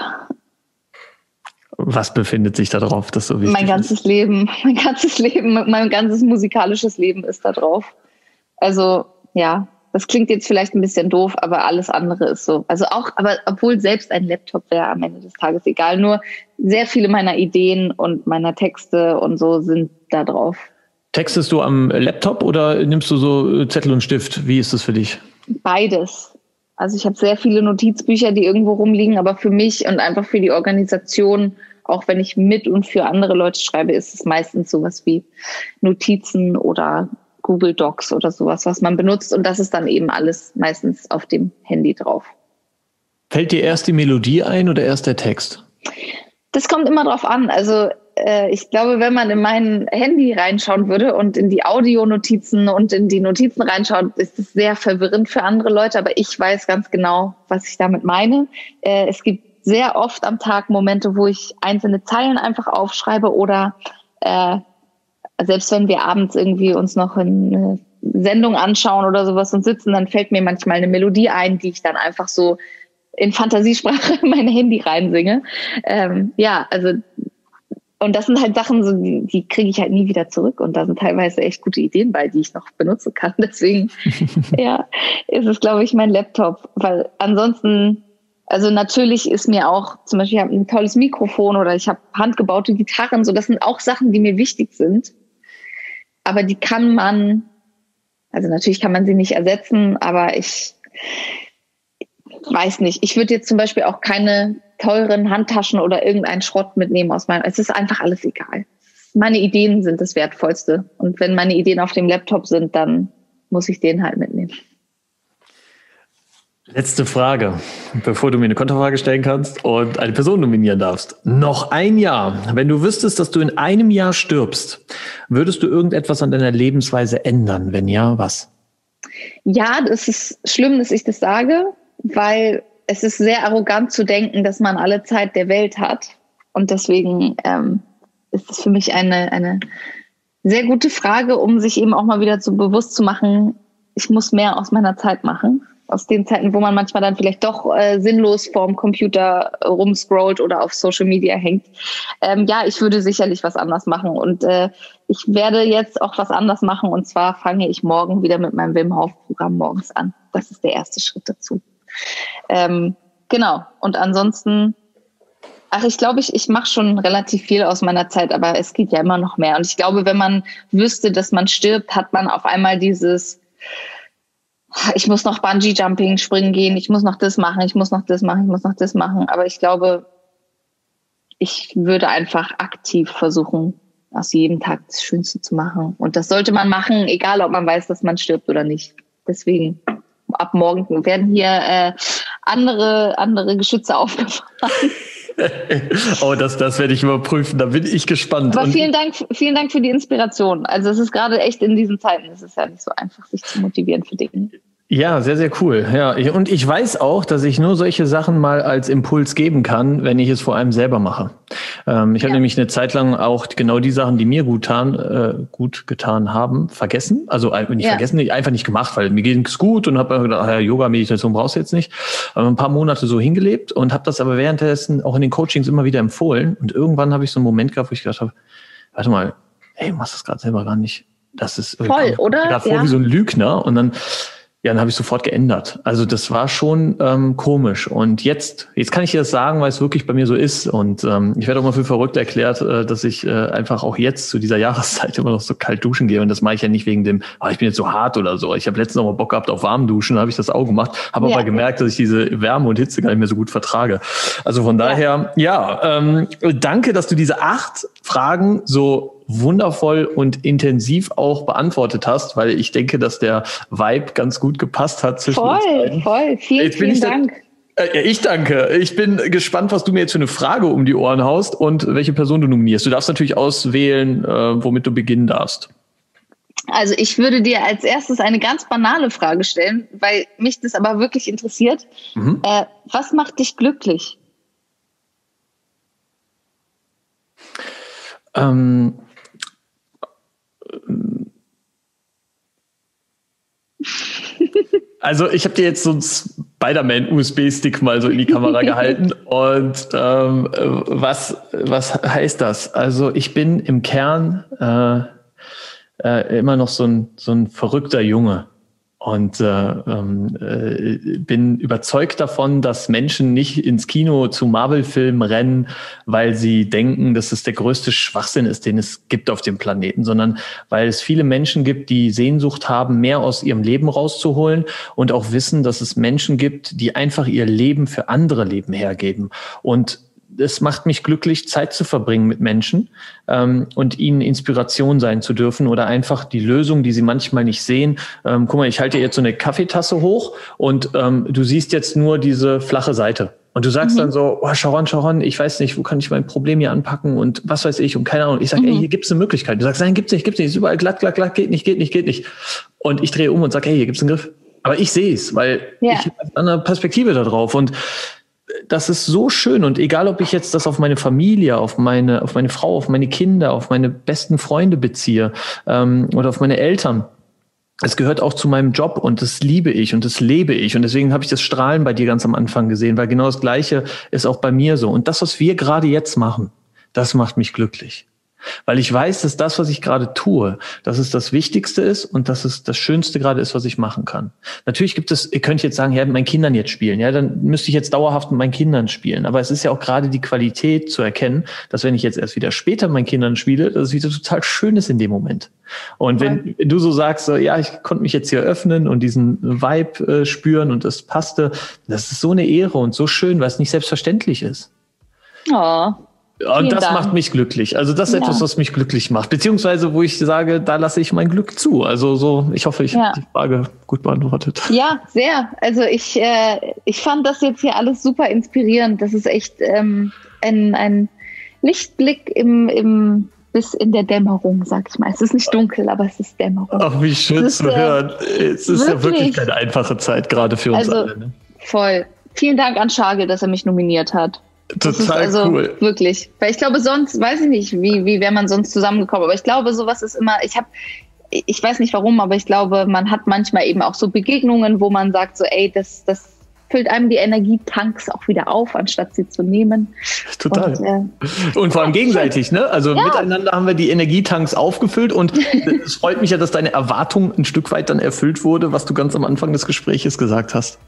Was befindet sich da drauf, das so wichtig Mein ganzes ist? Leben, mein ganzes Leben, mein ganzes musikalisches Leben ist da drauf. Also, ja, das klingt jetzt vielleicht ein bisschen doof, aber alles andere ist so. Also auch, aber obwohl selbst ein Laptop wäre am Ende des Tages egal, nur sehr viele meiner Ideen und meiner Texte und so sind da drauf. Textest du am Laptop oder nimmst du so Zettel und Stift? Wie ist das für dich? Beides. Also ich habe sehr viele Notizbücher, die irgendwo rumliegen, aber für mich und einfach für die Organisation, auch wenn ich mit und für andere Leute schreibe, ist es meistens sowas wie Notizen oder Google Docs oder sowas, was man benutzt. Und das ist dann eben alles meistens auf dem Handy drauf. Fällt dir erst die Melodie ein oder erst der Text? Das kommt immer drauf an. Also äh, ich glaube, wenn man in mein Handy reinschauen würde und in die Audionotizen und in die Notizen reinschaut, ist es sehr verwirrend für andere Leute. Aber ich weiß ganz genau, was ich damit meine. Äh, es gibt sehr oft am Tag Momente, wo ich einzelne Zeilen einfach aufschreibe oder äh, selbst wenn wir abends irgendwie uns noch eine Sendung anschauen oder sowas und sitzen, dann fällt mir manchmal eine Melodie ein, die ich dann einfach so in Fantasiesprache in mein Handy reinsinge. Ähm, ja, also und das sind halt Sachen, so, die, die kriege ich halt nie wieder zurück und da sind teilweise echt gute Ideen bei, die ich noch benutzen kann. Deswegen ja, ist es, glaube ich, mein Laptop. Weil ansonsten, also natürlich ist mir auch, zum Beispiel ich habe ein tolles Mikrofon oder ich habe handgebaute Gitarren, so das sind auch Sachen, die mir wichtig sind. Aber die kann man, also natürlich kann man sie nicht ersetzen, aber ich weiß nicht. Ich würde jetzt zum Beispiel auch keine teuren Handtaschen oder irgendeinen Schrott mitnehmen aus meinem. Es ist einfach alles egal. meine Ideen sind das Wertvollste. Und wenn meine Ideen auf dem Laptop sind, dann muss ich den halt mitnehmen. Letzte Frage, bevor du mir eine Konterfrage stellen kannst und eine Person nominieren darfst. Noch ein Jahr. Wenn du wüsstest, dass du in einem Jahr stirbst, würdest du irgendetwas an deiner Lebensweise ändern? Wenn ja, was? Ja, das ist schlimm, dass ich das sage, weil es ist sehr arrogant zu denken, dass man alle Zeit der Welt hat. Und deswegen ähm, ist es für mich eine, eine sehr gute Frage, um sich eben auch mal wieder so bewusst zu machen, ich muss mehr aus meiner Zeit machen. Aus den Zeiten, wo man manchmal dann vielleicht doch äh, sinnlos vorm Computer äh, rumscrollt oder auf Social Media hängt. Ähm, ja, ich würde sicherlich was anders machen und äh, ich werde jetzt auch was anders machen, und zwar fange ich morgen wieder mit meinem Wim Hof Programm morgens an. Das ist der erste Schritt dazu. Ähm, genau. Und ansonsten, ach, ich glaube, ich, ich mache schon relativ viel aus meiner Zeit, aber es geht ja immer noch mehr. Und ich glaube, wenn man wüsste, dass man stirbt, hat man auf einmal dieses... ich muss noch Bungee-Jumping springen gehen, ich muss noch das machen, ich muss noch das machen, ich muss noch das machen. Aber ich glaube, ich würde einfach aktiv versuchen, aus jedem Tag das Schönste zu machen. Und das sollte man machen, egal ob man weiß, dass man stirbt oder nicht. Deswegen, ab morgen werden hier äh, andere, andere Geschütze aufgefahren. Oh, das, das werde ich überprüfen, da bin ich gespannt. Aber vielen Dank, vielen Dank für die Inspiration. Also es ist gerade echt in diesen Zeiten, es ist ja nicht so einfach, sich zu motivieren für Dinge. Ja, sehr, sehr cool. Ja, ich, und ich weiß auch, dass ich nur solche Sachen mal als Impuls geben kann, wenn ich es vor allem selber mache. Ähm, ich ja. habe nämlich eine Zeit lang auch genau die Sachen, die mir gut, tan, äh, gut getan haben, vergessen. Also nicht ja. vergessen, einfach nicht gemacht, weil mir ging es gut und habe gedacht, ja, Yoga, Meditation brauchst du jetzt nicht. Aber ein paar Monate so hingelebt und habe das aber währenddessen auch in den Coachings immer wieder empfohlen. Und irgendwann habe ich so einen Moment gehabt, wo ich gedacht habe, warte mal, hey, du machst das gerade selber gar nicht. Das ist voll, oder? Ich war vor ja. wie so ein Lügner und dann... ja, dann habe ich sofort geändert. Also das war schon ähm, komisch. Und jetzt, jetzt kann ich dir das sagen, weil es wirklich bei mir so ist. Und ähm, ich werde auch mal für verrückt erklärt, äh, dass ich äh, einfach auch jetzt zu dieser Jahreszeit immer noch so kalt duschen gehe. Und das mache ich ja nicht wegen dem, ah, ich bin jetzt so hart oder so. Ich habe letztens noch mal Bock gehabt auf warm duschen, da habe ich das auch gemacht, habe ja. aber gemerkt, dass ich diese Wärme und Hitze gar nicht mehr so gut vertrage. Also von daher, ja, ja ähm, danke, dass du diese acht Fragen so wundervoll und intensiv auch beantwortet hast, weil ich denke, dass der Vibe ganz gut gepasst hat zwischen voll, uns beiden. Voll, vielen, vielen Dank. Da, äh, ich danke. Ich bin gespannt, was du mir jetzt für eine Frage um die Ohren haust und welche Person du nominierst. Du darfst natürlich auswählen, äh, womit du beginnen darfst. Also ich würde dir als erstes eine ganz banale Frage stellen, weil mich das aber wirklich interessiert. Mhm. Äh, was macht dich glücklich? Ähm... Also ich habe dir jetzt so einen Spider-Man-U S B-Stick mal so in die Kamera gehalten und ähm, was, was heißt das? Also ich bin im Kern äh, äh, immer noch so ein, so ein verrückter Junge und äh, äh, bin überzeugt davon, dass Menschen nicht ins Kino zu Marvel-Filmen rennen, weil sie denken, dass es der größte Schwachsinn ist, den es gibt auf dem Planeten, sondern weil es viele Menschen gibt, die Sehnsucht haben, mehr aus ihrem Leben rauszuholen und auch wissen, dass es Menschen gibt, die einfach ihr Leben für andere Leben hergeben. Und es macht mich glücklich, Zeit zu verbringen mit Menschen ähm, und ihnen Inspiration sein zu dürfen oder einfach die Lösung, die sie manchmal nicht sehen. Ähm, guck mal, ich halte jetzt so eine Kaffeetasse hoch und ähm, du siehst jetzt nur diese flache Seite. Und du sagst mhm. dann so, oh, Sharon, Sharon, ich weiß nicht, wo kann ich mein Problem hier anpacken und was weiß ich und keine Ahnung. Ich sage, mhm. ey, hier gibt's eine Möglichkeit. Du sagst, nein, gibt's nicht, gibt's nicht, ist überall glatt, glatt, glatt, geht nicht, geht nicht, geht nicht. Und ich drehe um und sage, hey, hier gibt's einen Griff. Aber ich sehe es, weil ja. ich habe eine andere Perspektive da drauf und das ist so schön und egal, ob ich jetzt das auf meine Familie, auf meine, auf meine Frau, auf meine Kinder, auf meine besten Freunde beziehe ähm, oder auf meine Eltern. Es gehört auch zu meinem Job und das liebe ich und das lebe ich und deswegen habe ich das Strahlen bei dir ganz am Anfang gesehen, weil genau das Gleiche ist auch bei mir so. Und das, was wir gerade jetzt machen, das macht mich glücklich. Weil ich weiß, dass das, was ich gerade tue, dass es das Wichtigste ist und dass es das Schönste gerade ist, was ich machen kann. Natürlich gibt es, ihr könnt jetzt sagen, ja, mit meinen Kindern jetzt spielen, ja, dann müsste ich jetzt dauerhaft mit meinen Kindern spielen. Aber es ist ja auch gerade die Qualität zu erkennen, dass wenn ich jetzt erst wieder später mit meinen Kindern spiele, dass es wieder total schön ist in dem Moment. Und wenn du so sagst, so, ja, ich konnte mich jetzt hier öffnen und diesen Vibe äh, spüren und es passte, das ist so eine Ehre und so schön, weil es nicht selbstverständlich ist. Oh. Und das Dank. macht mich glücklich. Also das ist ja. etwas, was mich glücklich macht. Beziehungsweise, wo ich sage, da lasse ich mein Glück zu. Also so, ich hoffe, ich ja. habe die Frage gut beantwortet. Ja, sehr. Also ich, äh, ich fand das jetzt hier alles super inspirierend. Das ist echt ähm, ein, ein Lichtblick im, im bis in der Dämmerung, sag ich mal. Es ist nicht dunkel, aber es ist Dämmerung. Ach, wie schön ist, zu hören. Äh, es ist wirklich, ja wirklich eine einfache Zeit, gerade für uns also, alle. Ne? Voll. Vielen Dank an Schagel, dass er mich nominiert hat. Das Total ist also cool. Wirklich. Weil ich glaube, sonst, weiß ich nicht, wie, wie wäre man sonst zusammengekommen. Aber ich glaube, sowas ist immer, ich habe, ich weiß nicht warum, aber ich glaube, man hat manchmal eben auch so Begegnungen, wo man sagt so, ey, das, das füllt einem die Energietanks auch wieder auf, anstatt sie zu nehmen. Total. Und, äh, und vor allem gegenseitig, ne? Also ja. miteinander haben wir die Energietanks aufgefüllt und es freut mich ja, dass deine Erwartung ein Stück weit dann erfüllt wurde, was du ganz am Anfang des Gespräches gesagt hast.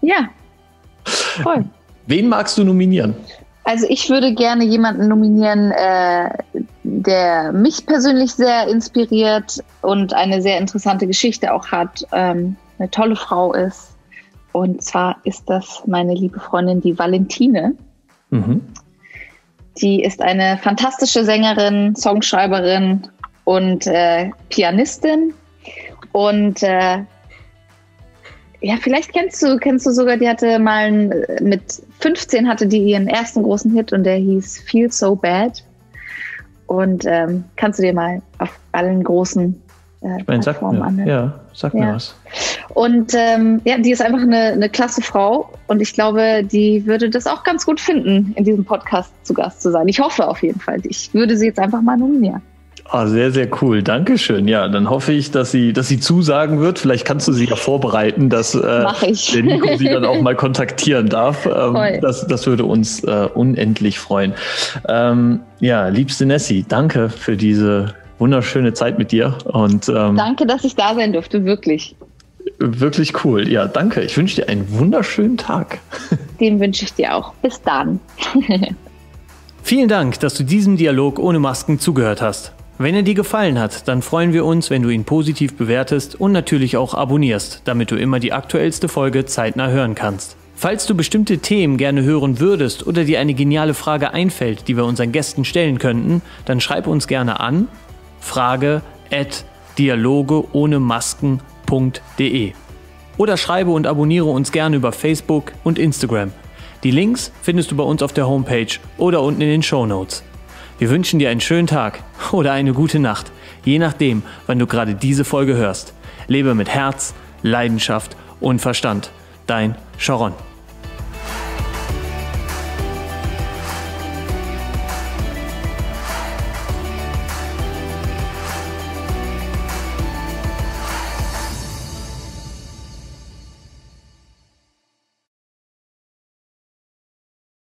Ja. Voll. Wen magst du nominieren? Also ich würde gerne jemanden nominieren, äh, der mich persönlich sehr inspiriert und eine sehr interessante Geschichte auch hat, ähm, eine tolle Frau ist. Und zwar ist das meine liebe Freundin, die Valentine. Mhm. Die ist eine fantastische Sängerin, Songschreiberin und äh, Pianistin. Und äh, ja, vielleicht kennst du, kennst du sogar, die hatte mal mit fünfzehn hatte die ihren ersten großen Hit und der hieß Feel So Bad. Und ähm, kannst du dir mal auf allen großen äh, ich mein, Plattformen anhören. Ja, sag ja. mir was. Und ähm, ja, die ist einfach eine, eine klasse Frau und ich glaube, die würde das auch ganz gut finden, in diesem Podcast zu Gast zu sein. Ich hoffe auf jeden Fall. Ich würde sie jetzt einfach mal nominieren. Ah, sehr, sehr cool. Dankeschön. Ja, dann hoffe ich, dass sie, dass sie zusagen wird. Vielleicht kannst du sie ja vorbereiten, dass äh, der Nico sie dann auch mal kontaktieren darf. Ähm, das, das würde uns äh, unendlich freuen. Ähm, ja, liebste Nessi, danke für diese wunderschöne Zeit mit dir. Und, ähm, danke, dass ich da sein durfte, wirklich. Wirklich cool. Ja, danke. Ich wünsche dir einen wunderschönen Tag. Den wünsche ich dir auch. Bis dann. Vielen Dank, dass du diesem Dialog ohne Masken zugehört hast. Wenn er dir gefallen hat, dann freuen wir uns, wenn du ihn positiv bewertest und natürlich auch abonnierst, damit du immer die aktuellste Folge zeitnah hören kannst. Falls du bestimmte Themen gerne hören würdest oder dir eine geniale Frage einfällt, die wir unseren Gästen stellen könnten, dann schreib uns gerne an frage at dialogeohnemasken punkt de oder schreibe und abonniere uns gerne über Facebook und Instagram. Die Links findest du bei uns auf der Homepage oder unten in den Shownotes. Wir wünschen dir einen schönen Tag oder eine gute Nacht, je nachdem, wann du gerade diese Folge hörst. Lebe mit Herz, Leidenschaft und Verstand. Dein Sharon.